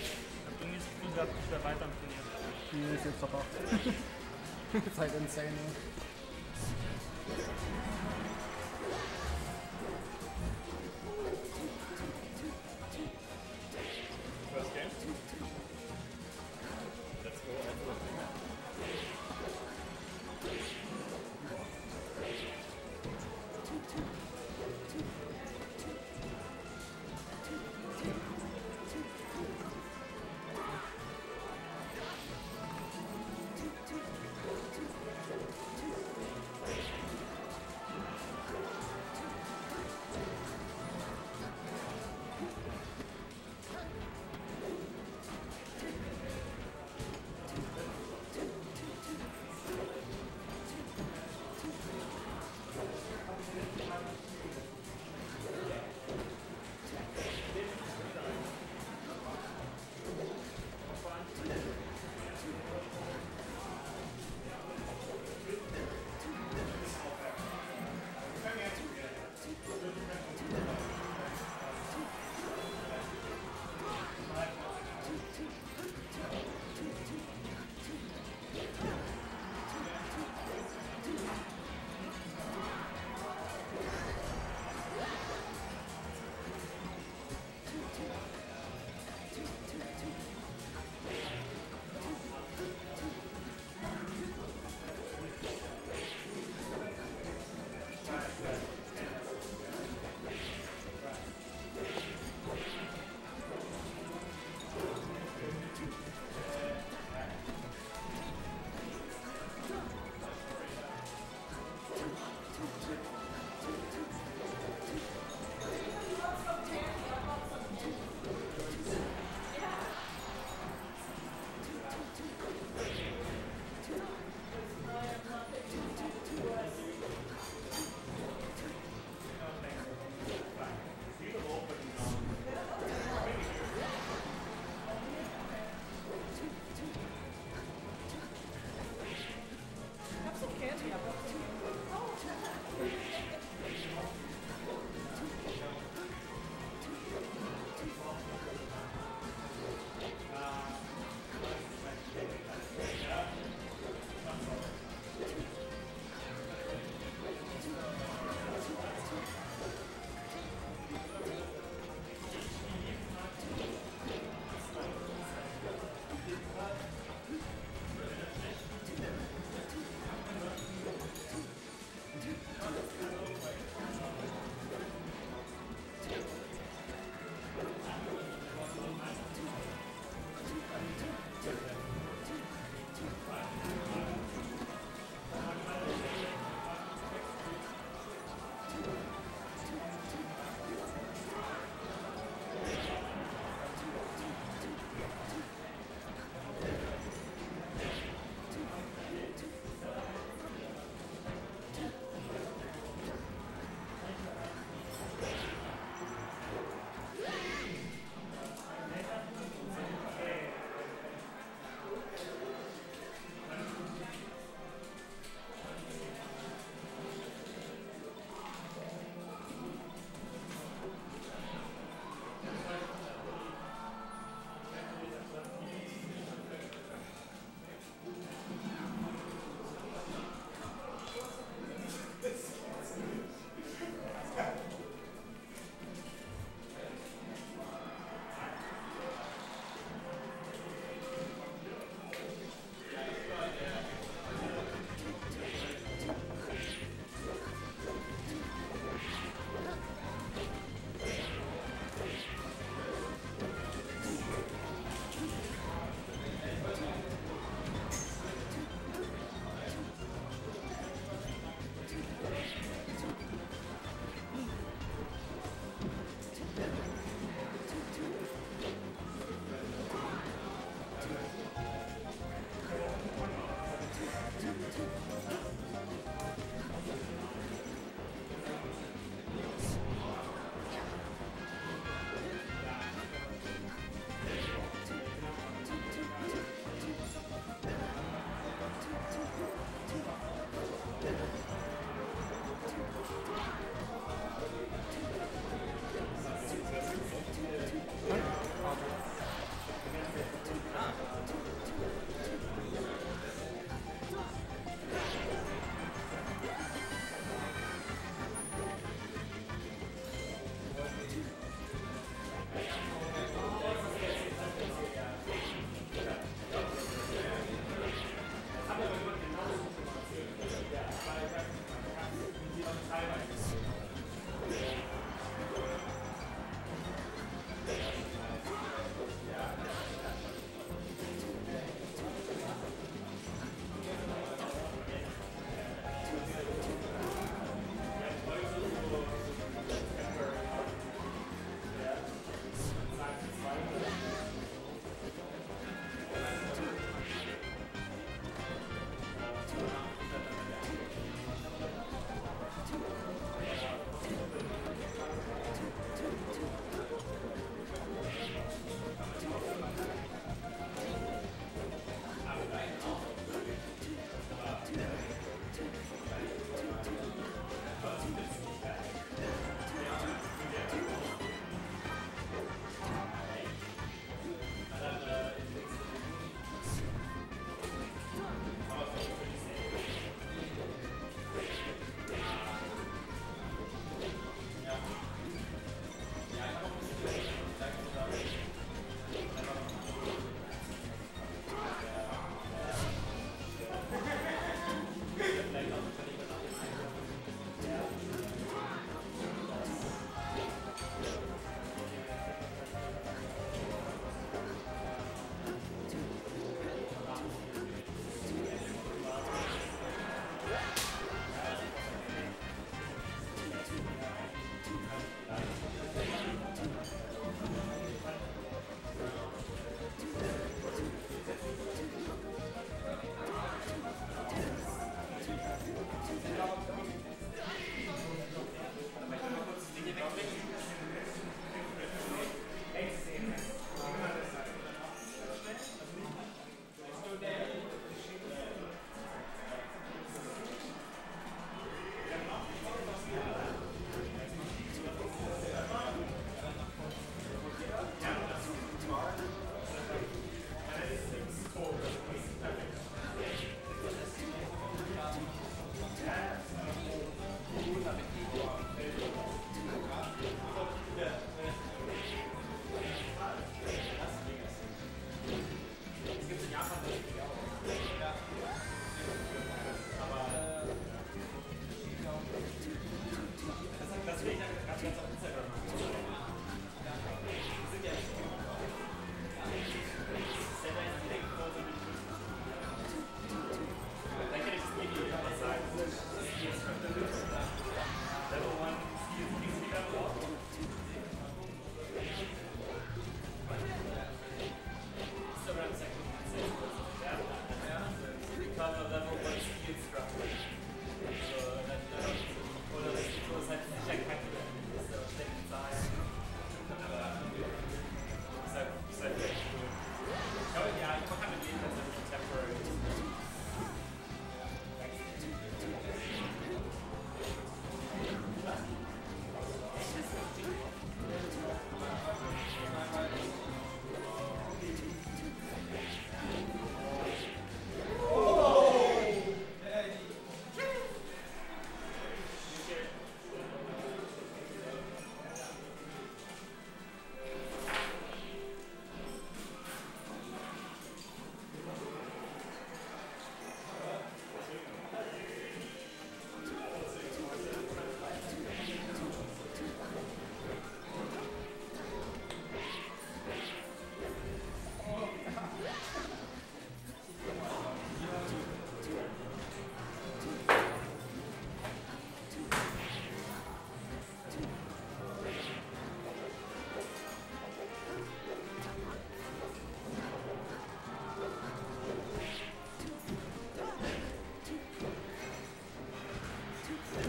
hab irgendwie das Gefühl gehabt, ich werde weiter am Turnier. Nee, ist jetzt doch auch. Das ist halt insane, ne?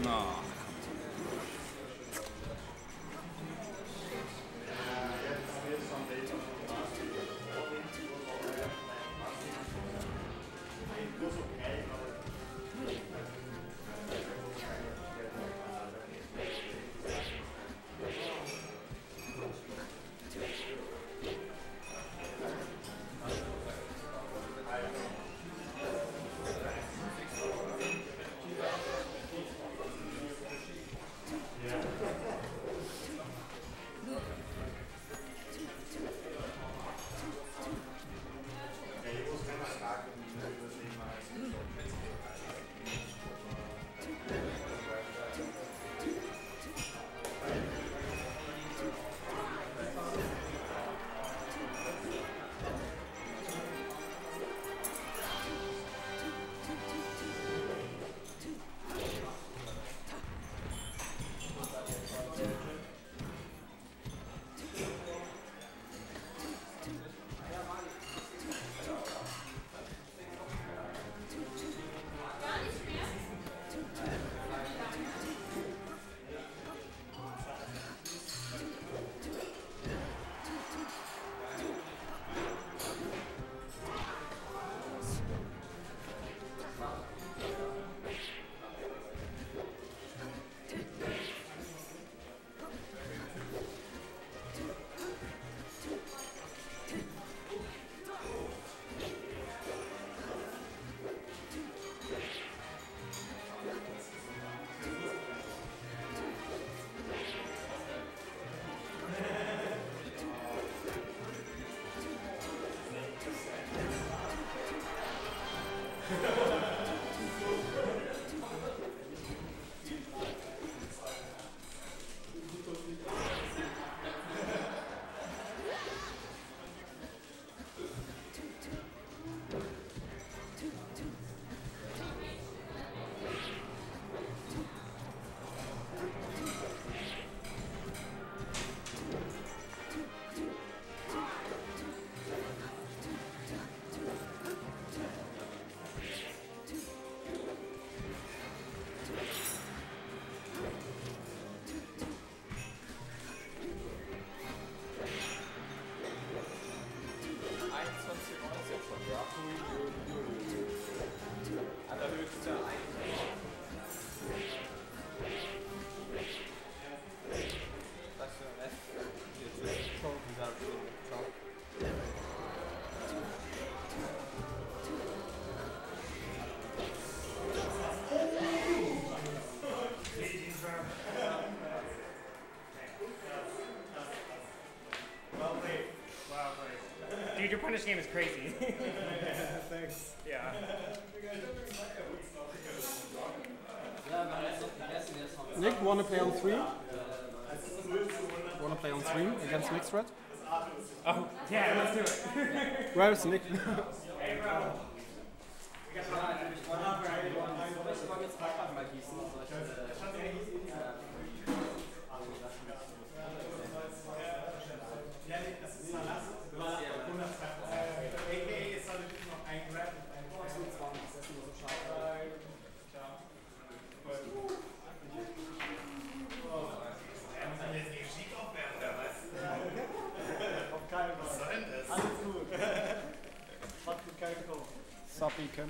Na. Dude, your punish game is crazy. Thanks. Yeah. Nick, wanna play on three? Wanna play on three against Nick's red? Oh, yeah, let's do it. Where is Nick? Hey, bro.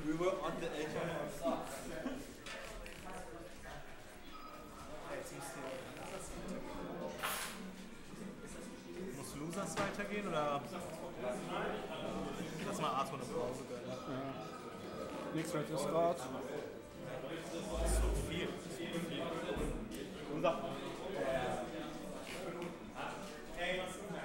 We were on the edge of our socks. Muss Losers weitergehen oder? Lass mal Arthur eine Pause gönnen. Nix Red ist gerade. So viel. Unser. Thank you.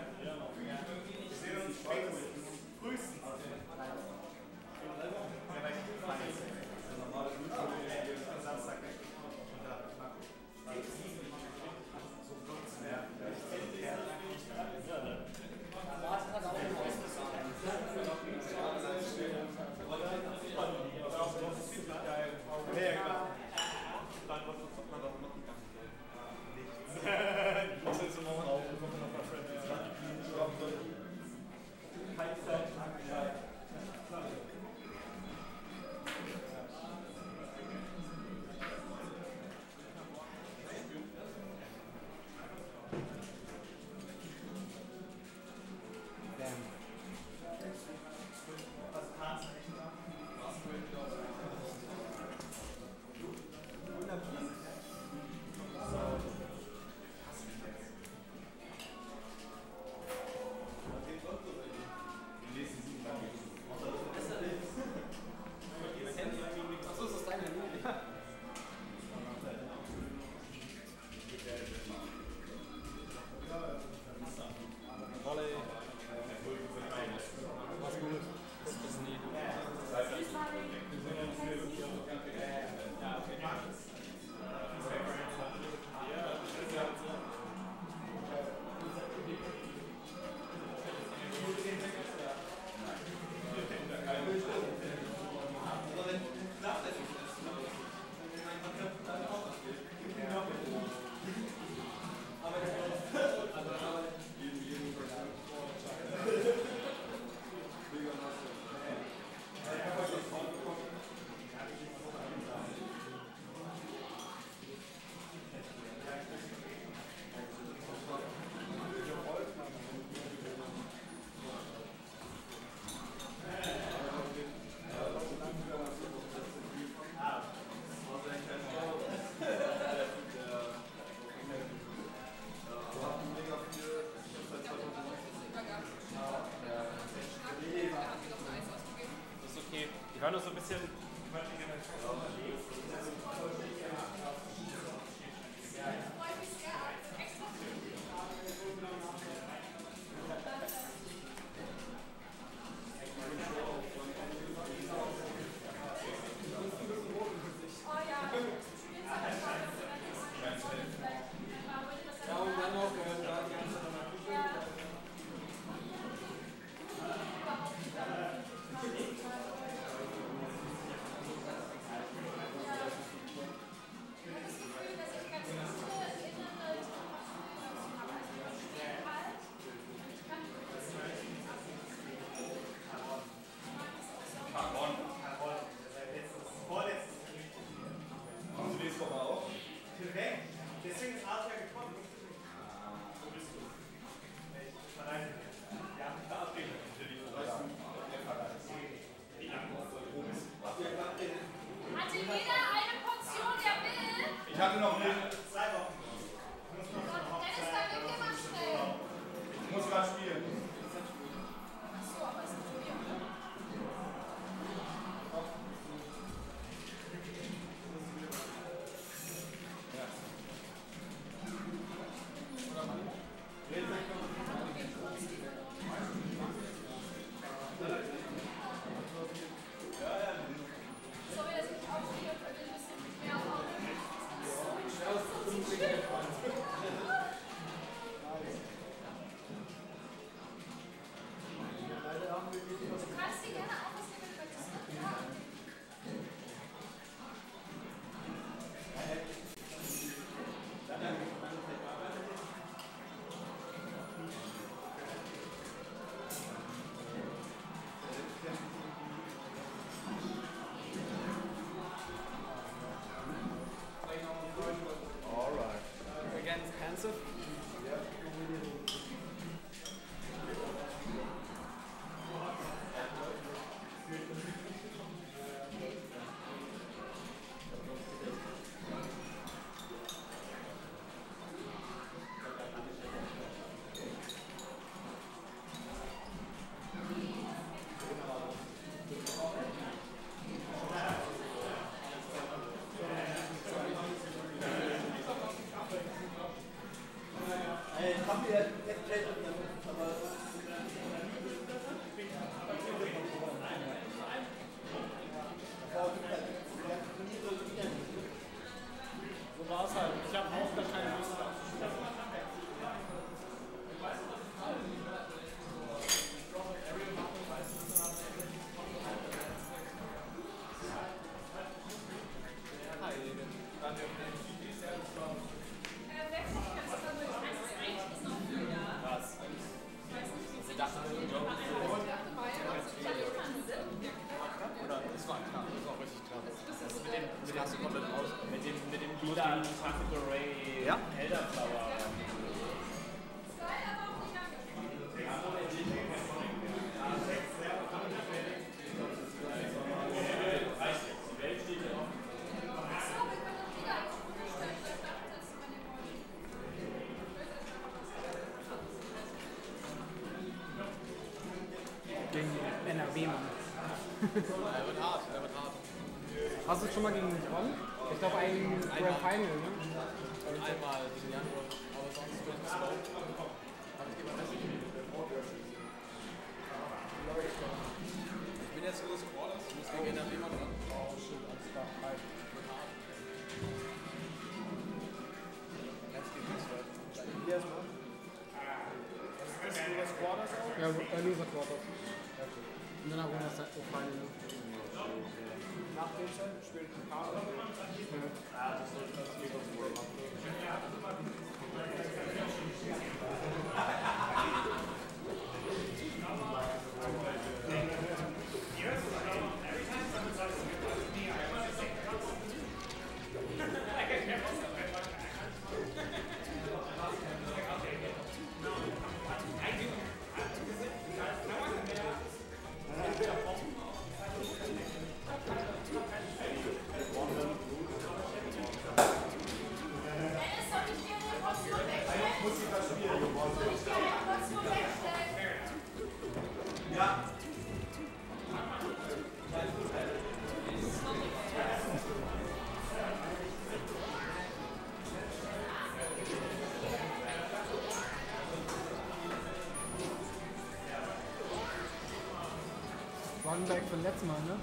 vom letzten Mal, ne?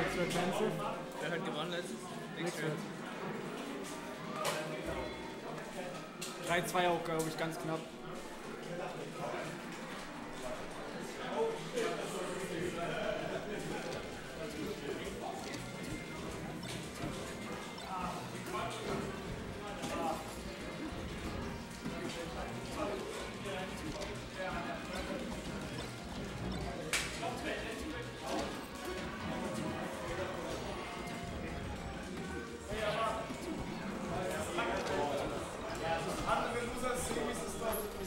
Extra Cancel. Wer hat gewonnen letztens? drei zwei auch, glaube ich, ganz knapp. Andere Loser-Series ist das.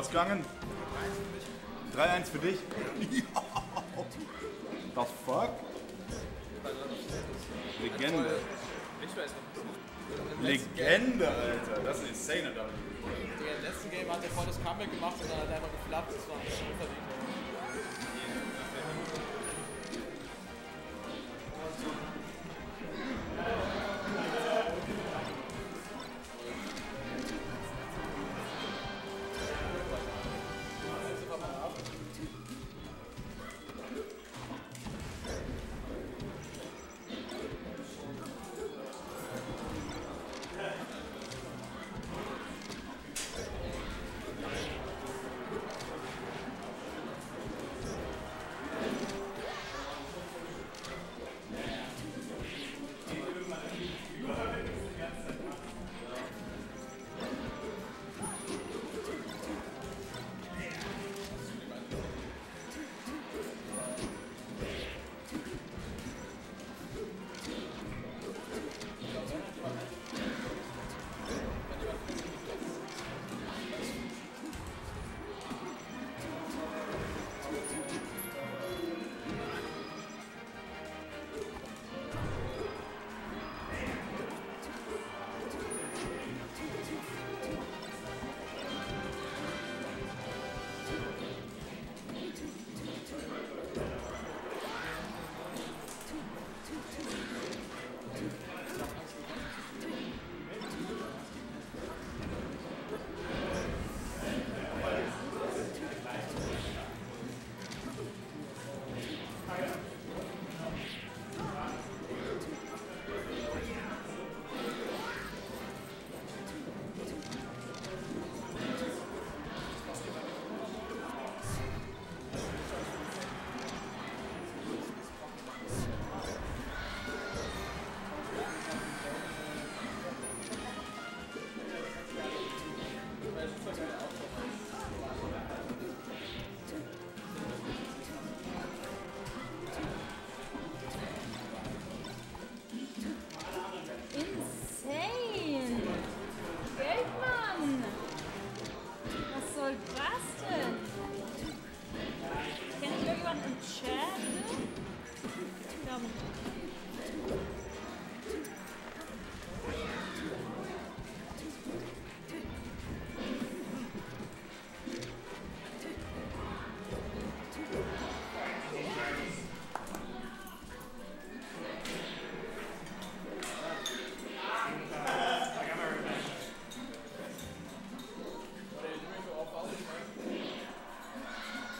ausgegangen? drei eins für dich. The fuck? Legende. Legende, Alter. Das ist ein insane W. Im letzten Game hat der voll das Comeback gemacht und dann hat er einfach geflappt. Das war ein schön verdient.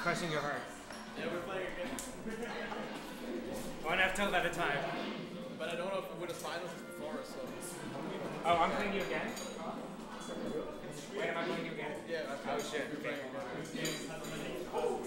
Crushing your heart. Yeah, we're playing again. One F twelve at a time. But I don't know if we're the finals before, so. Oh, I'm playing you again? Wait, am I playing you again? Yeah, I'm playing. Oh shit, okay. Okay. Oh. Go.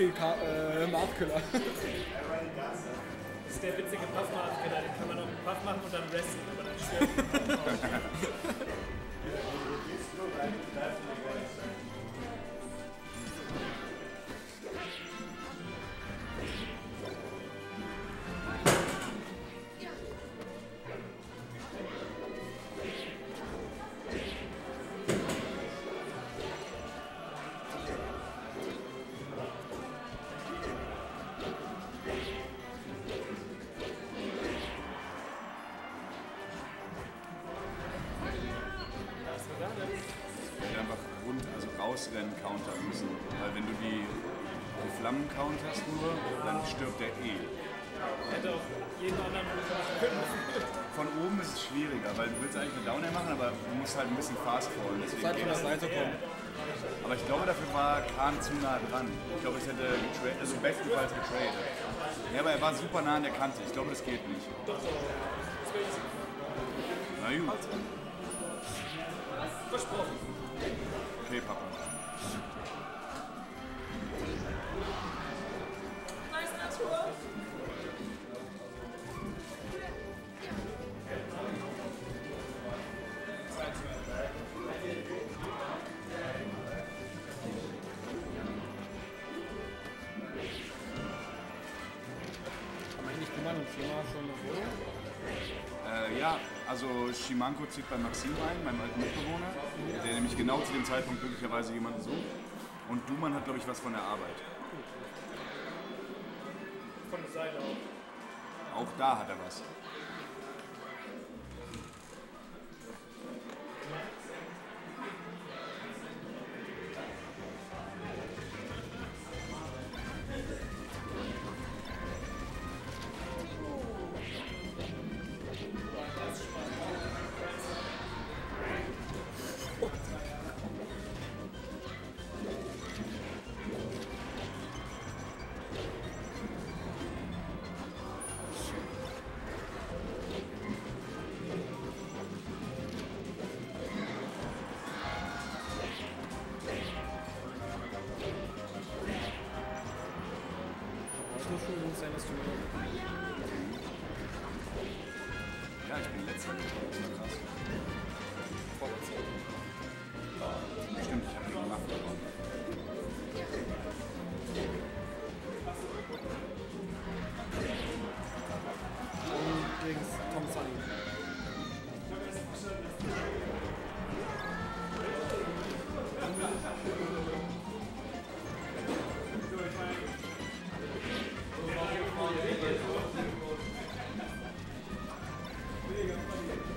Soulcal-Maßkiller. Das ist der witzige Puff-Maßkiller, den kann man noch einen Puff machen und dann wrestlen, aber dann stirbt. Counter müssen, weil wenn du die, die Flammen counterst nur, dann stirbt der eh. Hätte auch jeden anderen von oben ist es schwieriger, weil du willst eigentlich eine Downer machen, aber du musst halt ein bisschen fast fallen. Deswegen das weiterkommen. Aber ich glaube, dafür war Kahn zu nah dran. Ich glaube, ich hätte getradet, also bestenfalls getradet. Ja, aber er war super nah an der Kante. Ich glaube, das geht nicht. Na gut. Versprochen. Okay, Papa. Also Schimanko zieht bei Maxim ein, meinem alten Mitbewohner, der nämlich genau zu dem Zeitpunkt glücklicherweise jemanden sucht. Und Duman hat, glaube ich, was von der Arbeit. Von der Seite auch. Auch da hat er was. Ja, ich bin letzter. Krass. Vorletzter. Stimmt, ich habe die gemacht. Und gegen Tom Sully.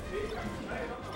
Thank you.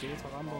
Geht voran, Boy.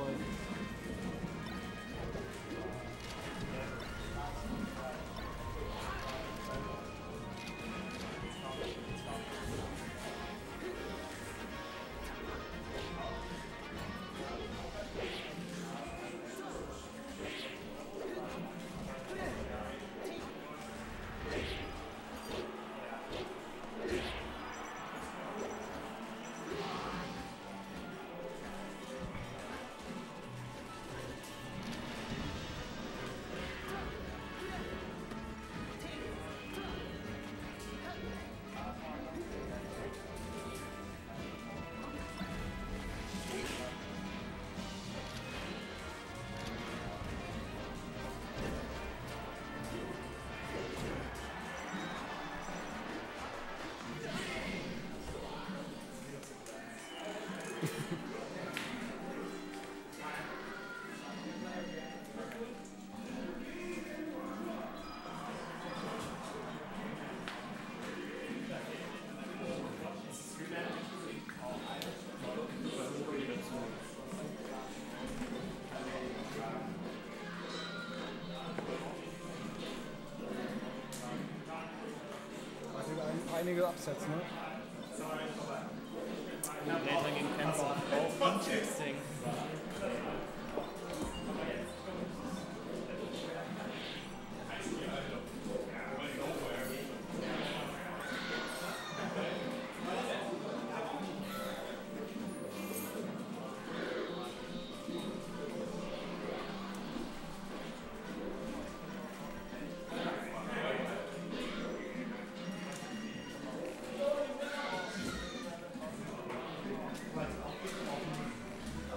Einige Absätze, ne?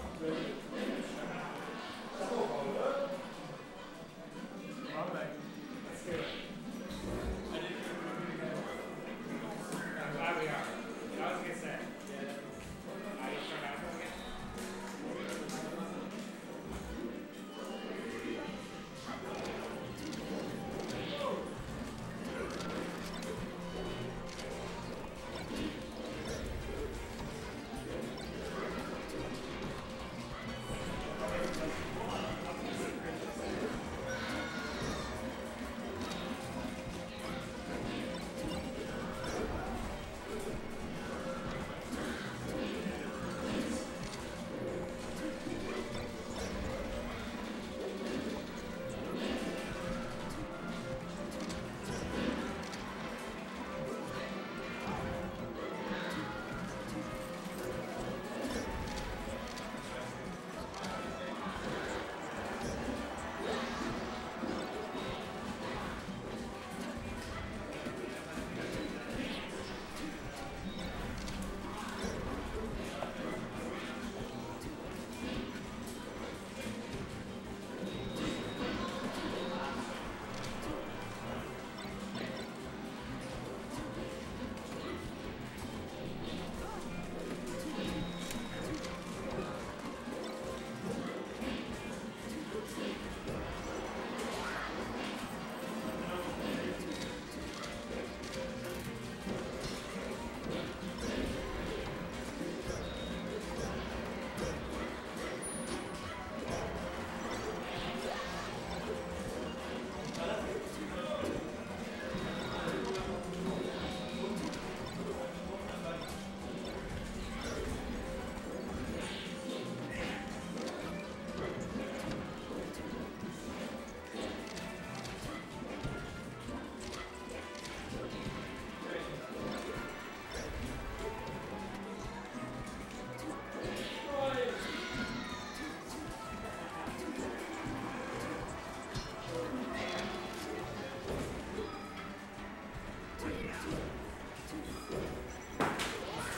Thank you.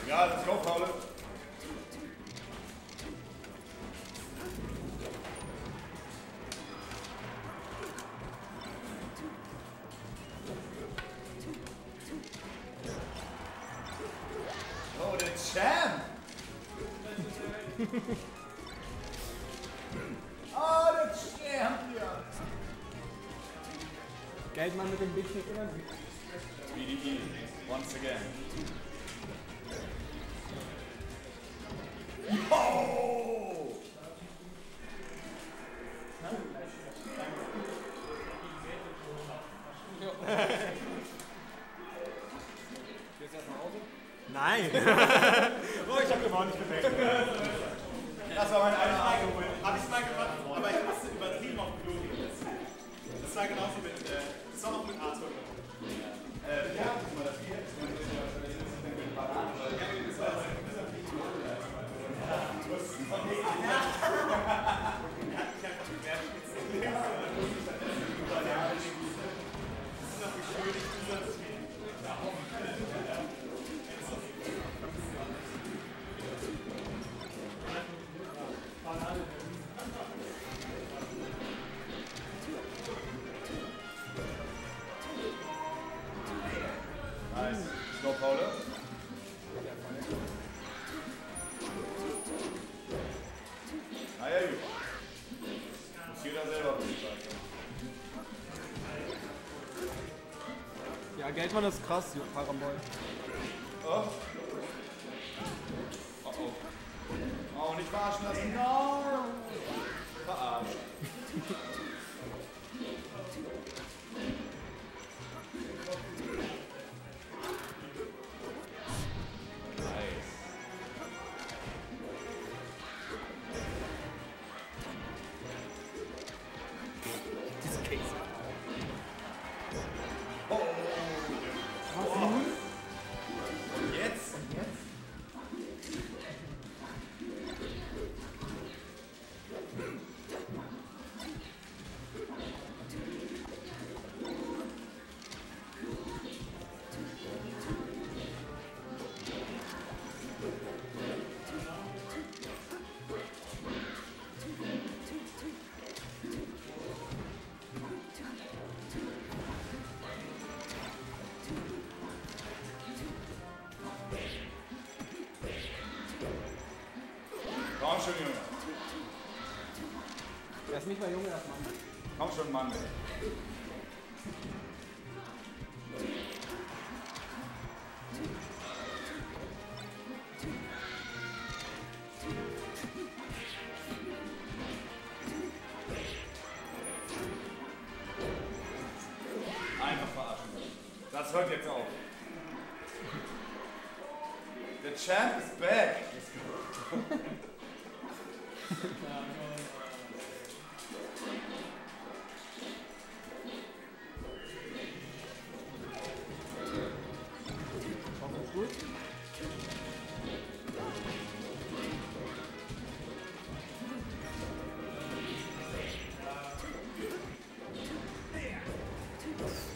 Ja, let's go, Paul. Oh, the champ! Oh, der Champion! Geld mal mit dem Big Kick oder B D E, once again. Oh! Gehst du erst nach Hause? Nein! Oh, ich hab gewonnen, ich bin weg. Das war mein eigener Alkohol. Hab ich's mal gemacht, aber ich musste übertrieben auf Klo gehen. Das war genauso mit, äh, das war auch mit Arthur. Äh, wir haben mal das Bier. Ja, Geldmann ist krass, Jo Parambol. Oh. Oh oh. Oh, nicht verarschen lassen. No. Verarscht. Komm schon, Junge. Er ist nicht mal Junge, das Mann. Komm schon, Mann. Einfach verarschen. Das hört jetzt auf. The champ is back.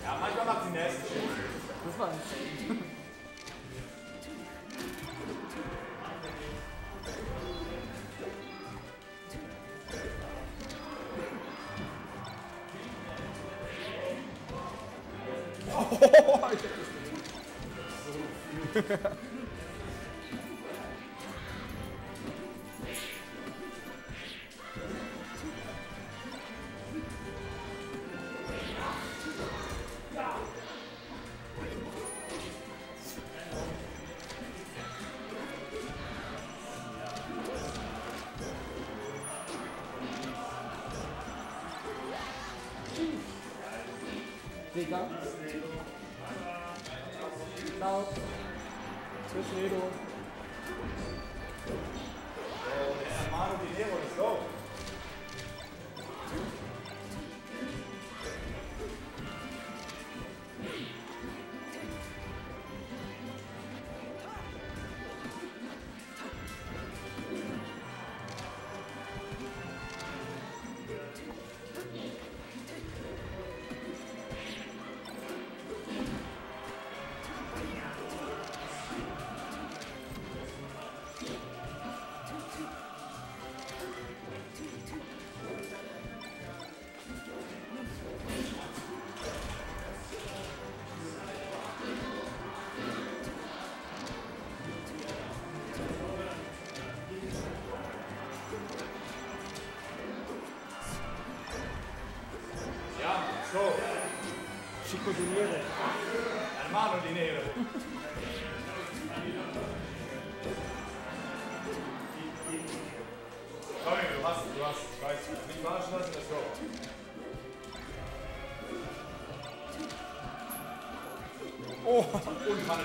Ja, manchmal macht die Nest. Das war insane. Digga. Laut. Tschüss, JeDo. Hermano Dinero, let's go. al mano di nero. Komm, du hast es, du hast es, weißt du, nicht verarschen lassen, let's go. Oh, unpunishbar.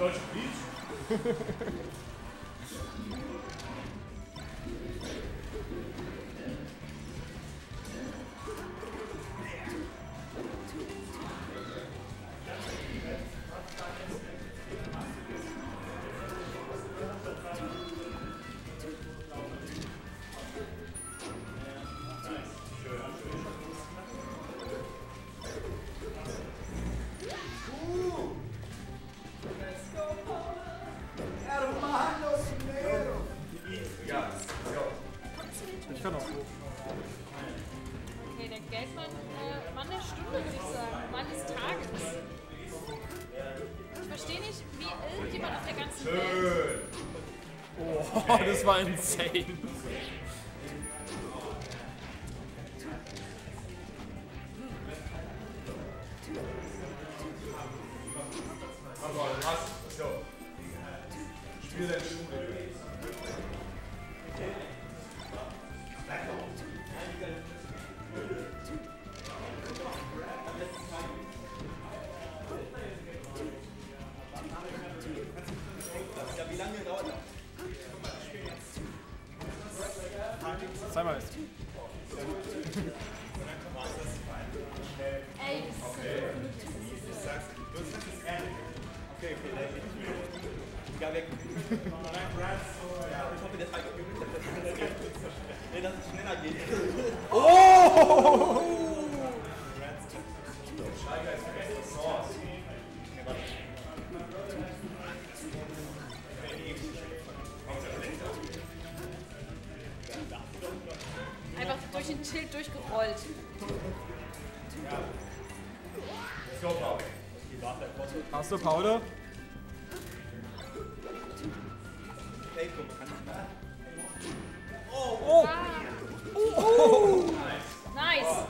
Deutsche Beats? Das war insane. Hast du Paule? Oh! Oh! Oh! Oh. Nice! Nice.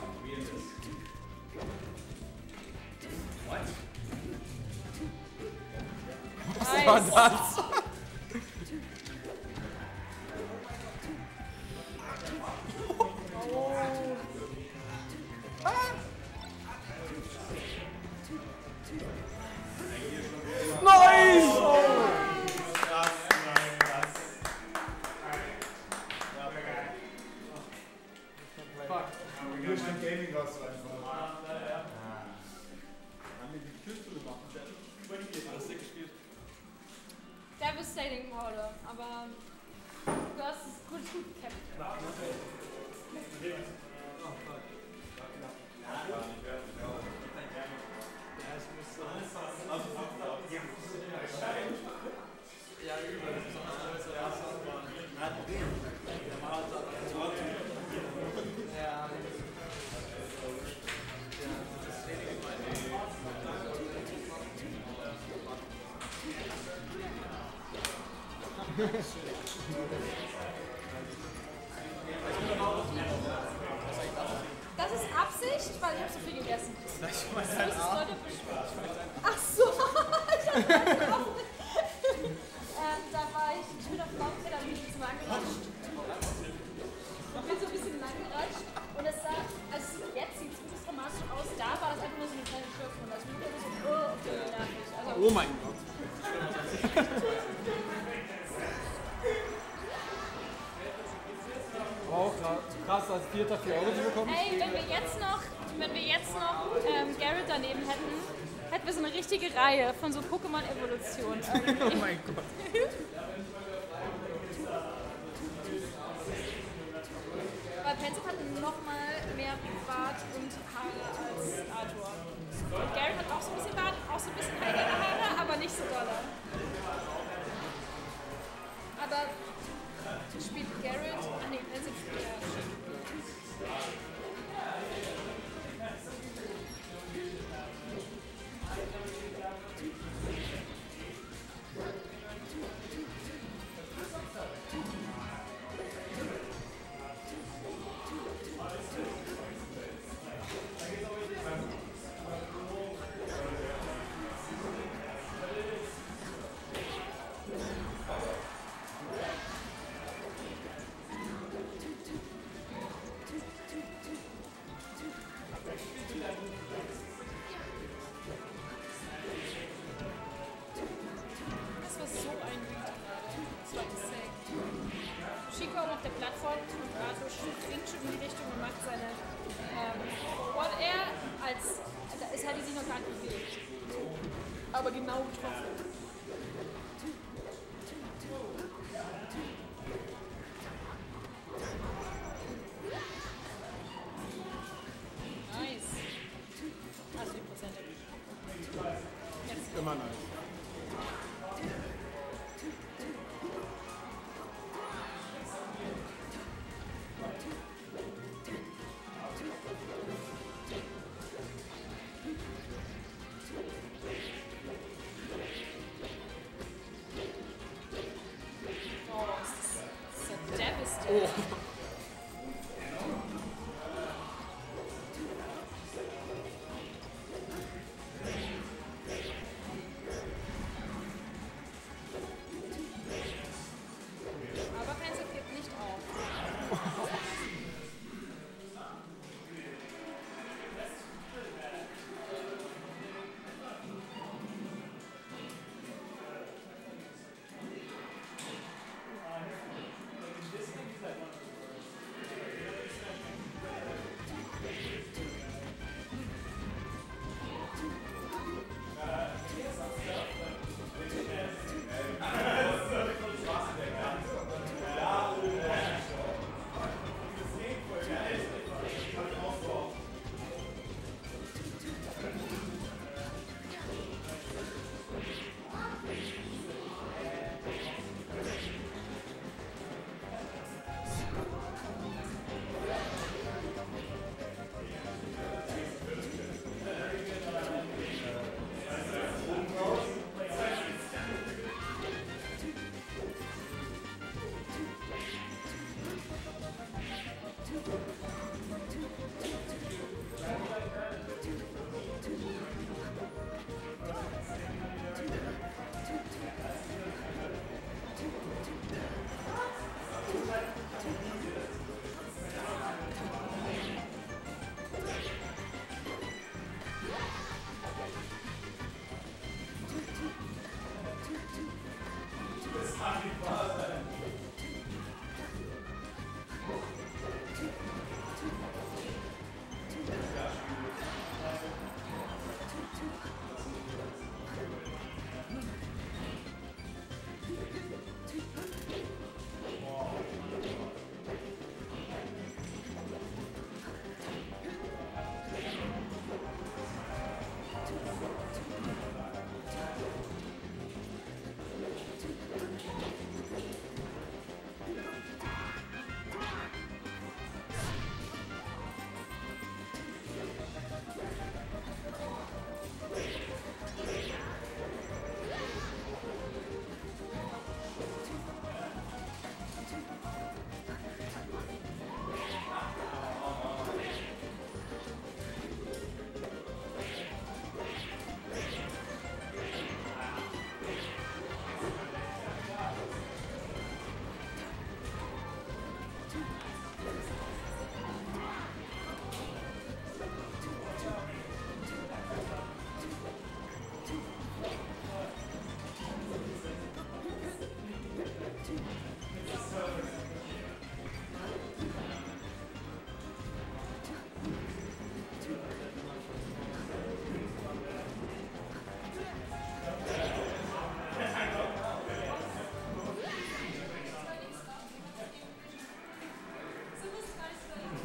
Oh. Was nice. War das? Das ist Absicht, weil ich habe so viel gegessen. Das ist Leute beschweren. Ach so, ich habe das getroffen. ähm, da war ich schön auf Baumfeder, wie ich zum Angerutscht. Oh mein Gott. Auch krass, als Vierter vier Euro zu bekommen. Ey, wenn wir jetzt noch, wenn wir jetzt noch ähm, Garrett daneben hätten, hätten wir so eine richtige Reihe von so Pokémon-Evolutionen. Oh mein Gott. Weil Parsec hat noch mal mehr Bart und Haare als Arthur. Und Garrett hat auch so ein bisschen Bart, auch so ein bisschen heiliger Haare, aber nicht so doller. Aber spielt Garrett an den Parsec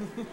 Thank you.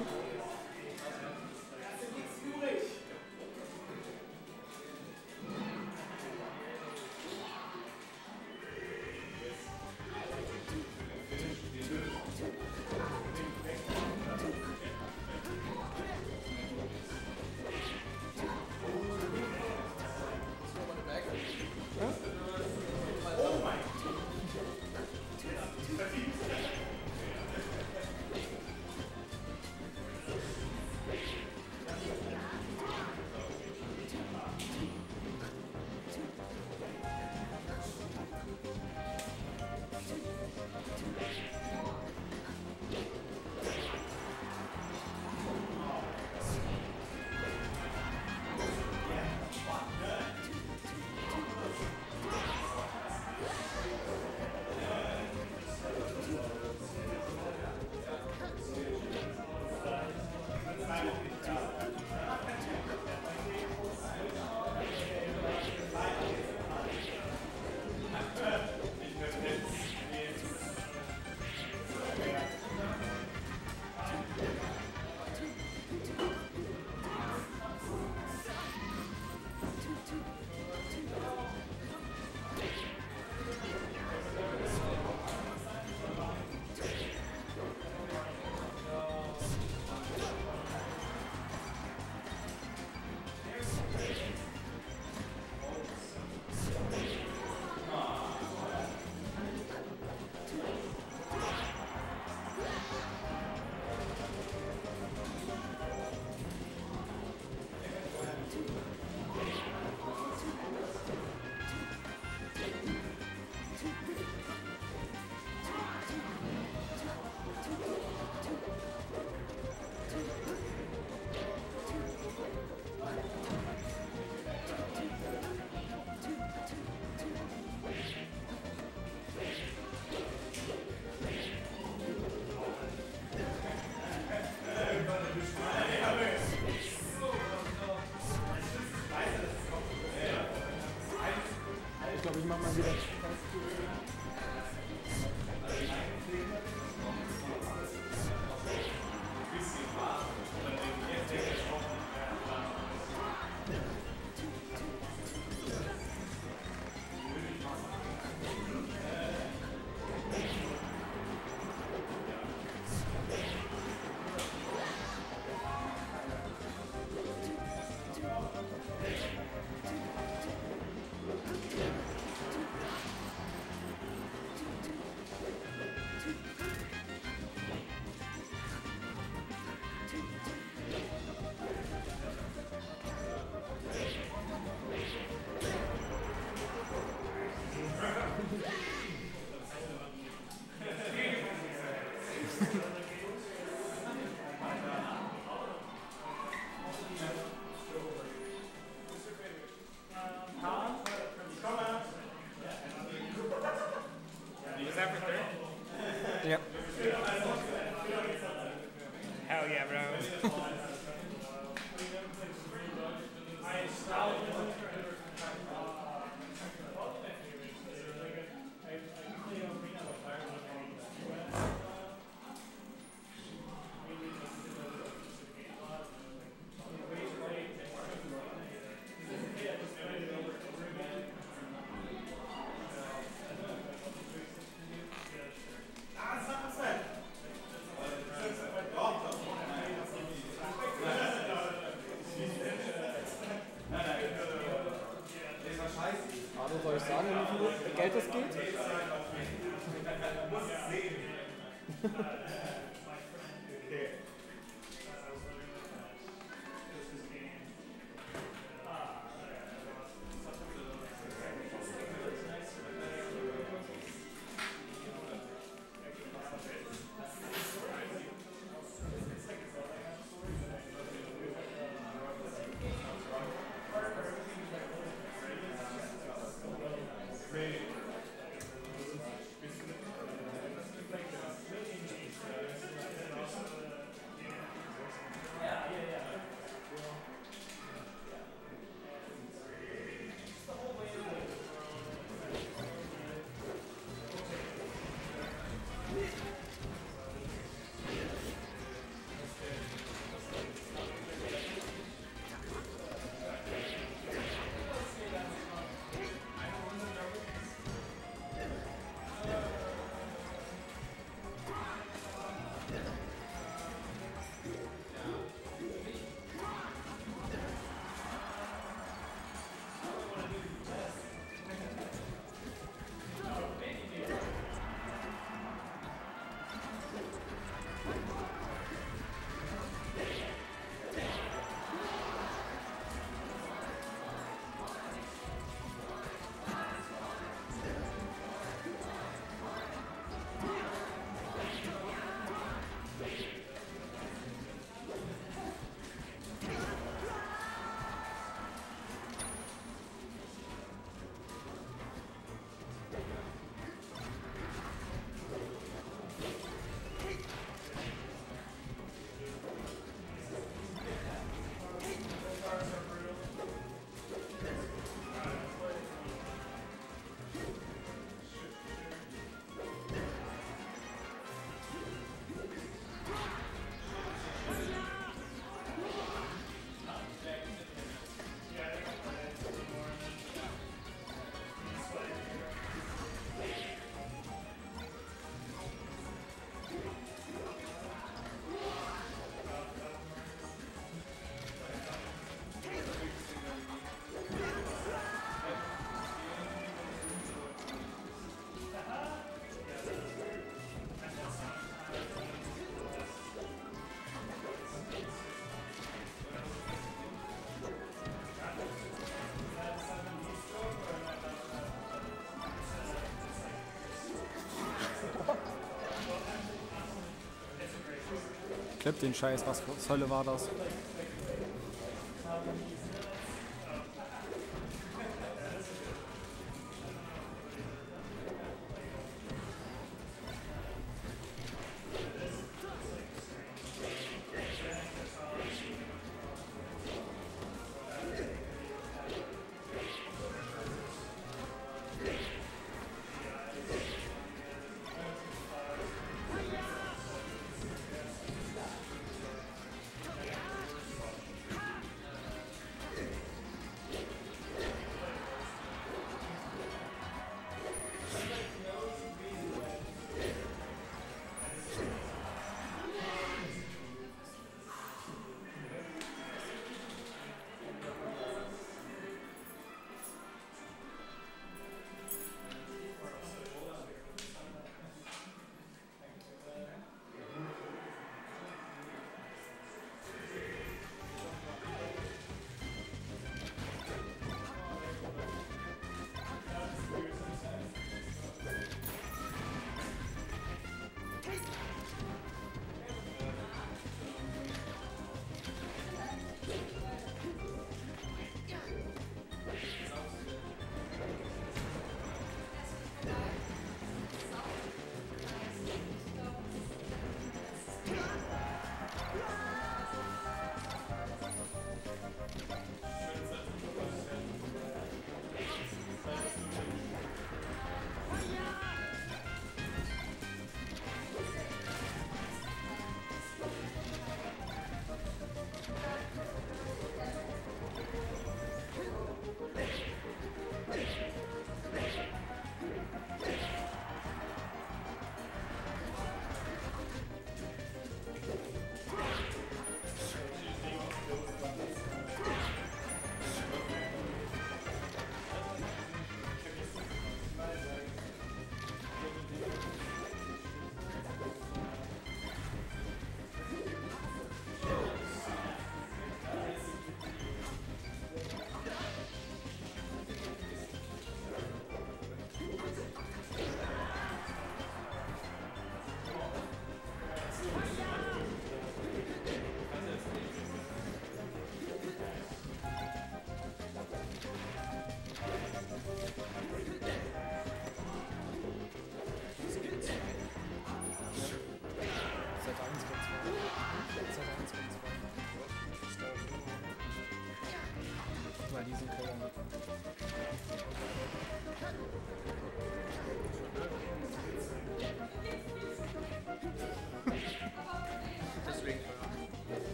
Clip den Scheiß, was für Hölle war das?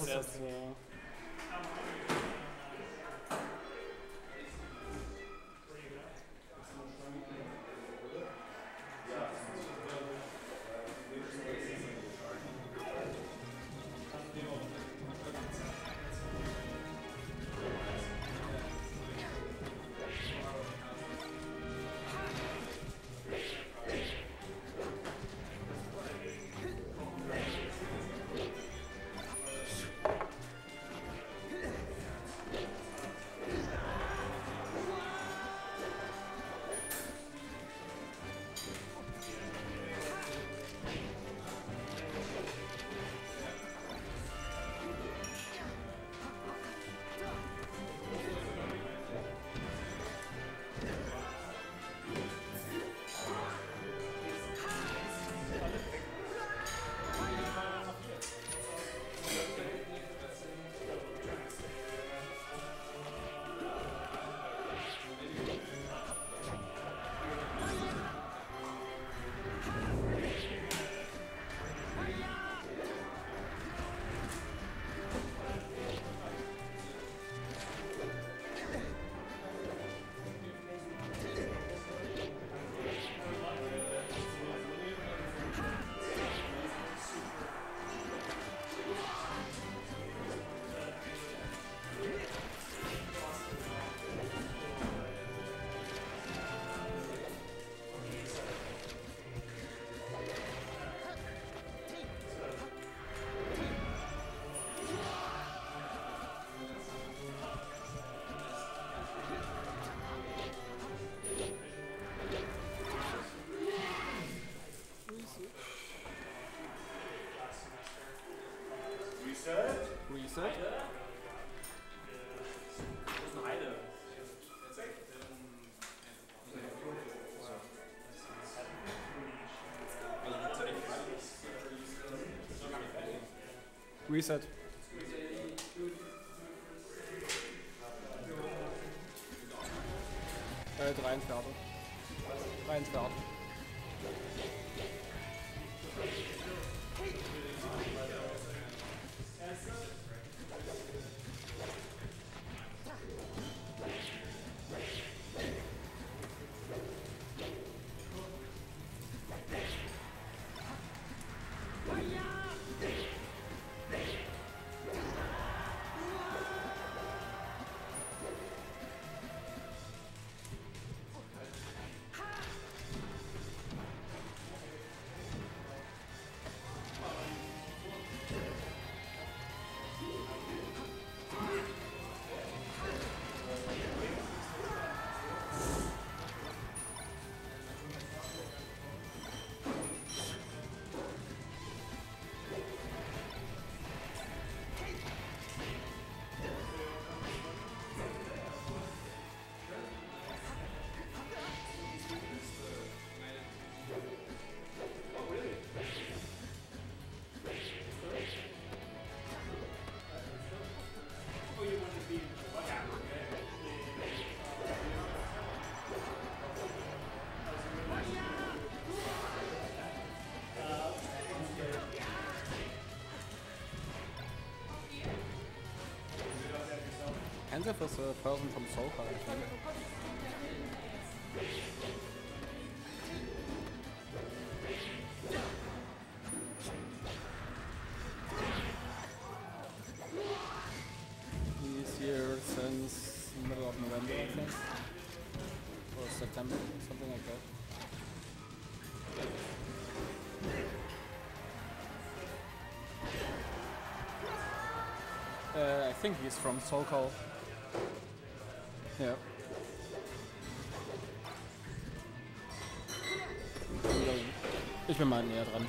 das ist jetzt. Reset. Äh, drei ins Theater. Drei ins Theater. Answer for the person from Soulcal, I think. He's here since middle of November, I think. Or September, something like that. Uh, I think he's from Soulcal. Yeah. Ich bin mal näher dran.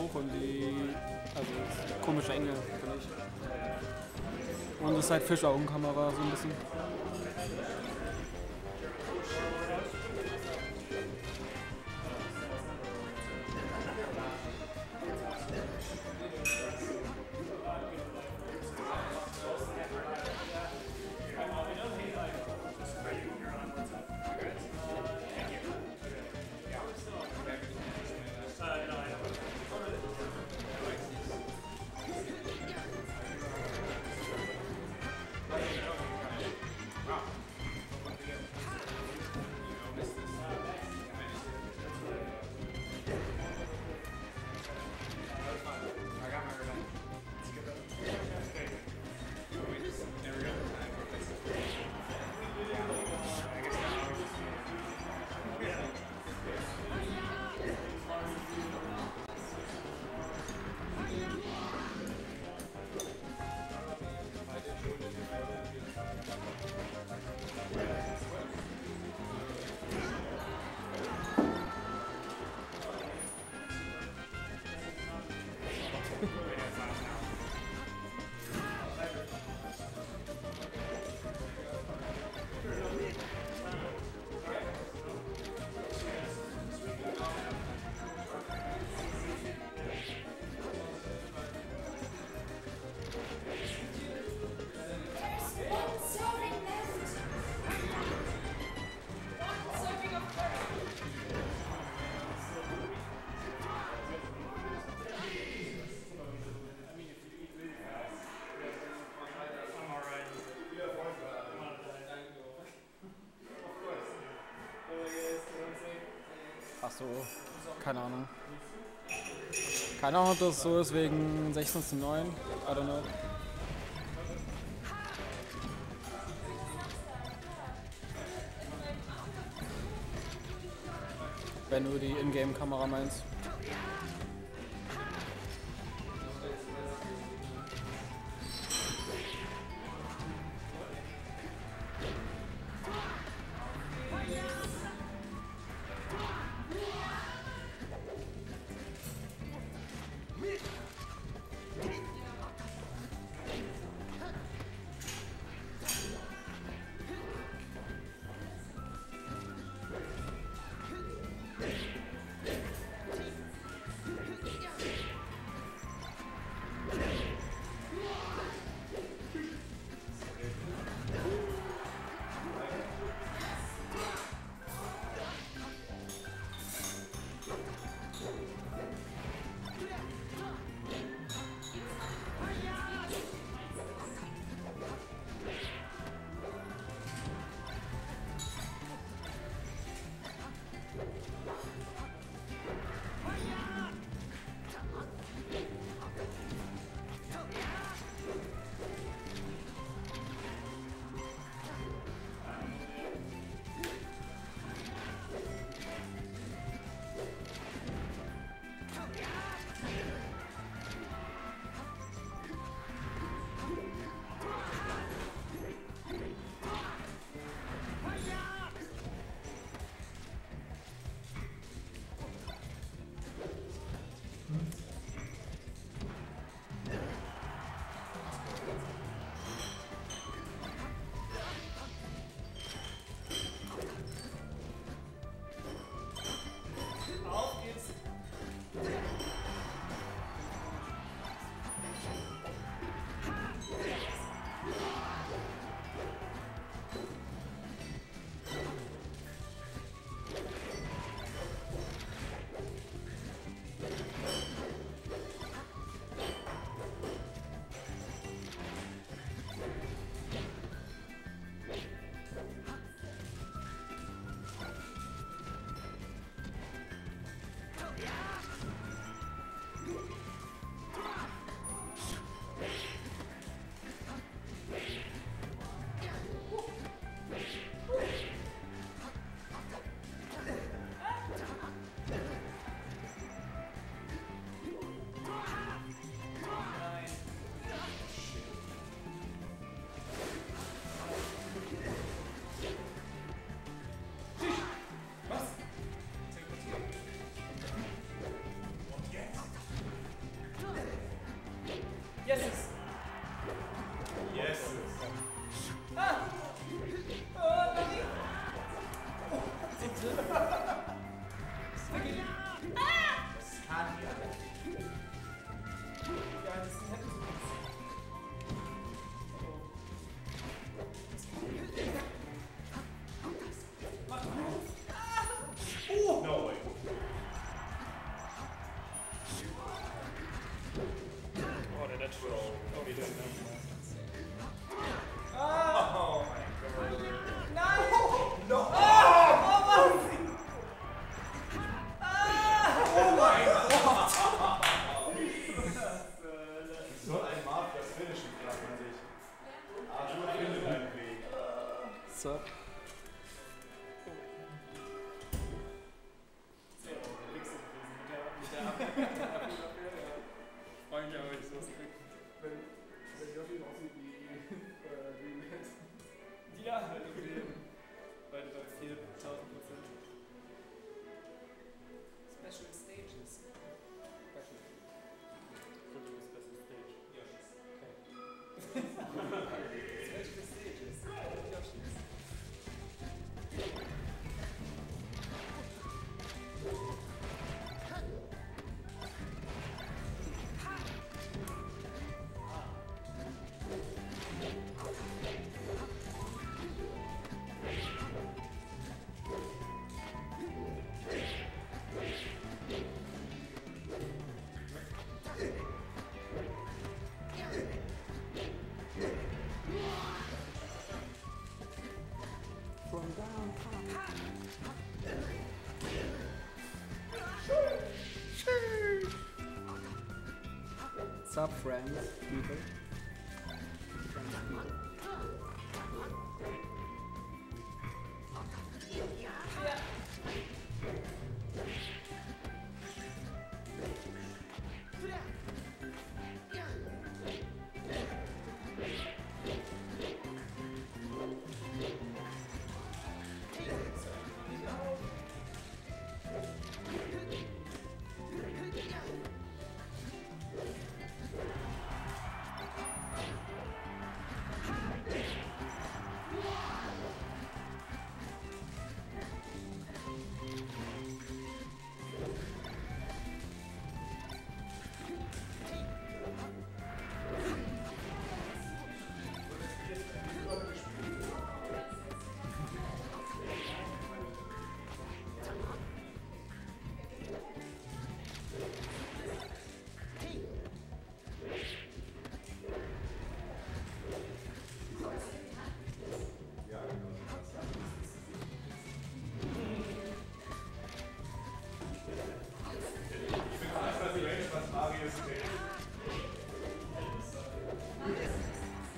hoch und die, also komische Engel, finde ich. Und das ist halt Fischaugenkamera so ein bisschen. So, keine Ahnung. Keine Ahnung, ob das so ist wegen sechzehn zu neun. I don't know. Wenn du die Ingame-Kamera meinst. Slippy! Ah! Skania! Ja, das ist nett. Oh! No way! Oh, der Natural. Oh, wie der Oh mein Gott! Nein! No! Oh, oh, oh mein Gott! So ein Mafias Finishen fragt man sich. Arthur findet einen Weg. So. What's up, friends? People? Friends, people.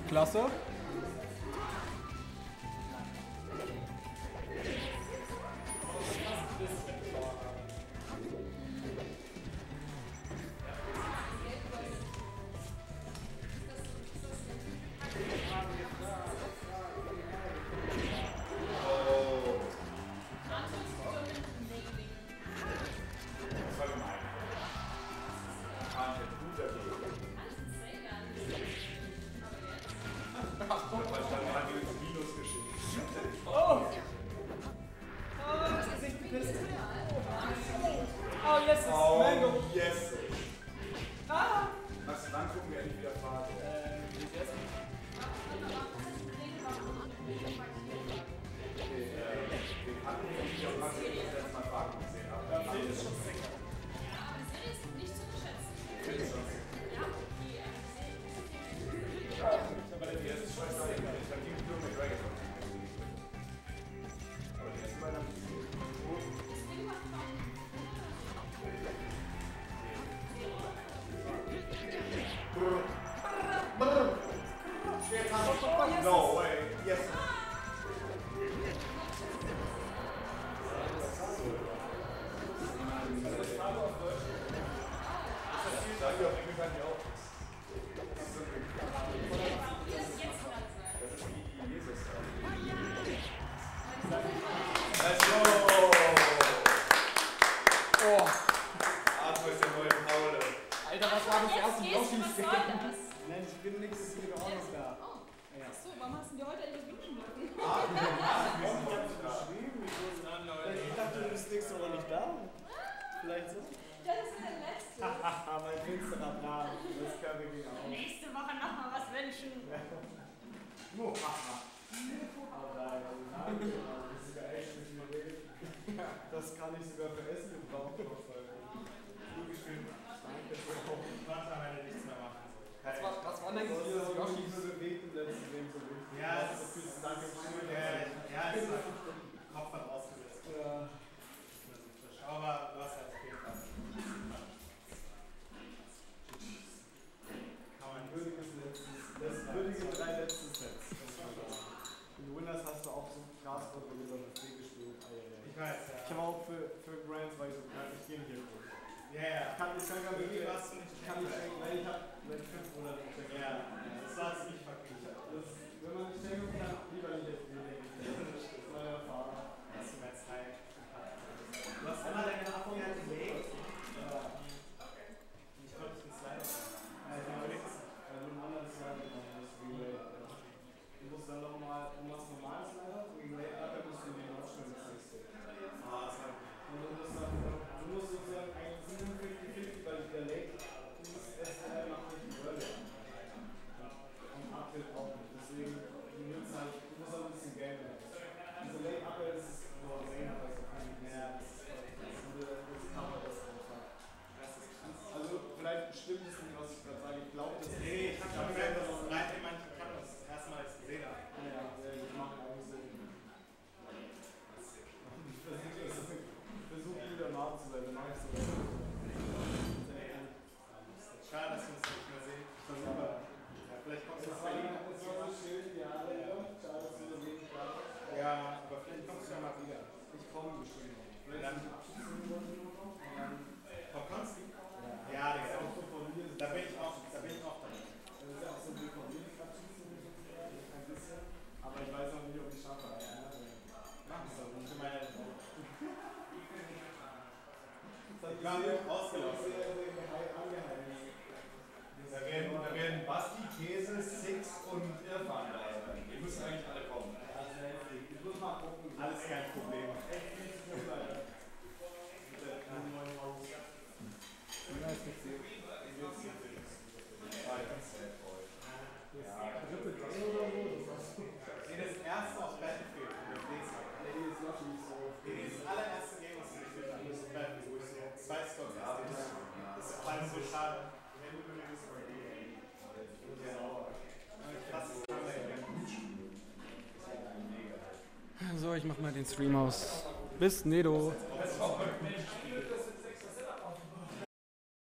Klasse. Warum hast du dir heute etwas Blumen gemacht? Ah, wir haben es geschrieben, wir wurden an, Leute. vielleicht so. Das ist der letzte. Haha, mein finsterer Plan. Das kann ich mir auch. Nächste Woche nochmal was wünschen. Nur haha. Das ist ja echt nicht mehr reden. Das kann ich sogar für Essen gebrauchen. Gut gespielt. Danke. Ich warte, wenn er nichts mehr machen soll. Was war denn das? Das ist Yoshi so bewegt im letzten Leben so gut. Ja, das ist viel zu lange. Ja, das ist Kopf hat ausgesetzt. Ja. Aber du hast halt viel Spaß. Kann man würdiges letztes, würdige drei letzten Sets. In Winners hast du auch so krass besonders viel gespielt. Ich weiß, ja. Ich habe auch für, für Brands, weil ich so gar nicht gehen hier. Ja, ja. Ich kann nicht sagen, aber irgendwie warst du nicht schenken, weil ich habe seit fünf Monaten nicht schenken. Ja, das war es nicht verkehrt. Wenn man nicht schenken kann, lieber nicht jetzt gehen. Das ist meine Erfahrung. Das ist meine Zeit. Du hast einmal deine Erfahrung ja gelegt. Ich glaube, ich bin Slider. Also, wenn man anders Slider macht, ist Relay. Du musst dann nochmal, du machst normalen Slider, Relay, aber musst du den aufstellen, das nächste. Ah, das heißt. Und du musst dann, du musst sozusagen eigentlich fünfzig fünfzig, weil ich erlegt, du musst S L macht nicht die Relay. Und Uphill auch nicht. Deswegen, du musst halt, du musst auch ein bisschen Game haben. Also, Late Uphill ist nur Arena, weil es eigentlich mehr ist. Also vielleicht stimmt es nicht, was ich gerade sage. Ich glaube, das ist... Nee, ich habe schon gesagt, dass es vielleicht jemand kann, das erstmal jetzt gesehen hat. Ja, ich mache eigentlich Sinn. Ich versuche wieder Martin zu sein, dann mache ich es so. Schade, dass wir uns nicht mehr sehen. Ja, vielleicht kommst du nach Berlin. Das war so schön, die Jahre. Schade, dass wir uns nicht mehr sehen. Ja, aber vielleicht kommst du ja mal wieder. Ich komme bestimmt. Vielleicht dann abschließen wir nur noch. Von Konsti? Ja, das ist auch so von mir. Da bin ich auch dabei. Das ist ja auch so ein Bild von mir. Ich abschließe mich ein bisschen. Aber ich weiß auch nicht, ob ich schaffe. Mach es doch. Ich meine, ich war mir ausgelaufen. Da werden Basti, Käse, Six und Irfan dabei. Die müssen eigentlich alle kommen. Ich muss mal gucken. Alles kein Problem. So, ich mach mal den Stream aus. Bis Nedo.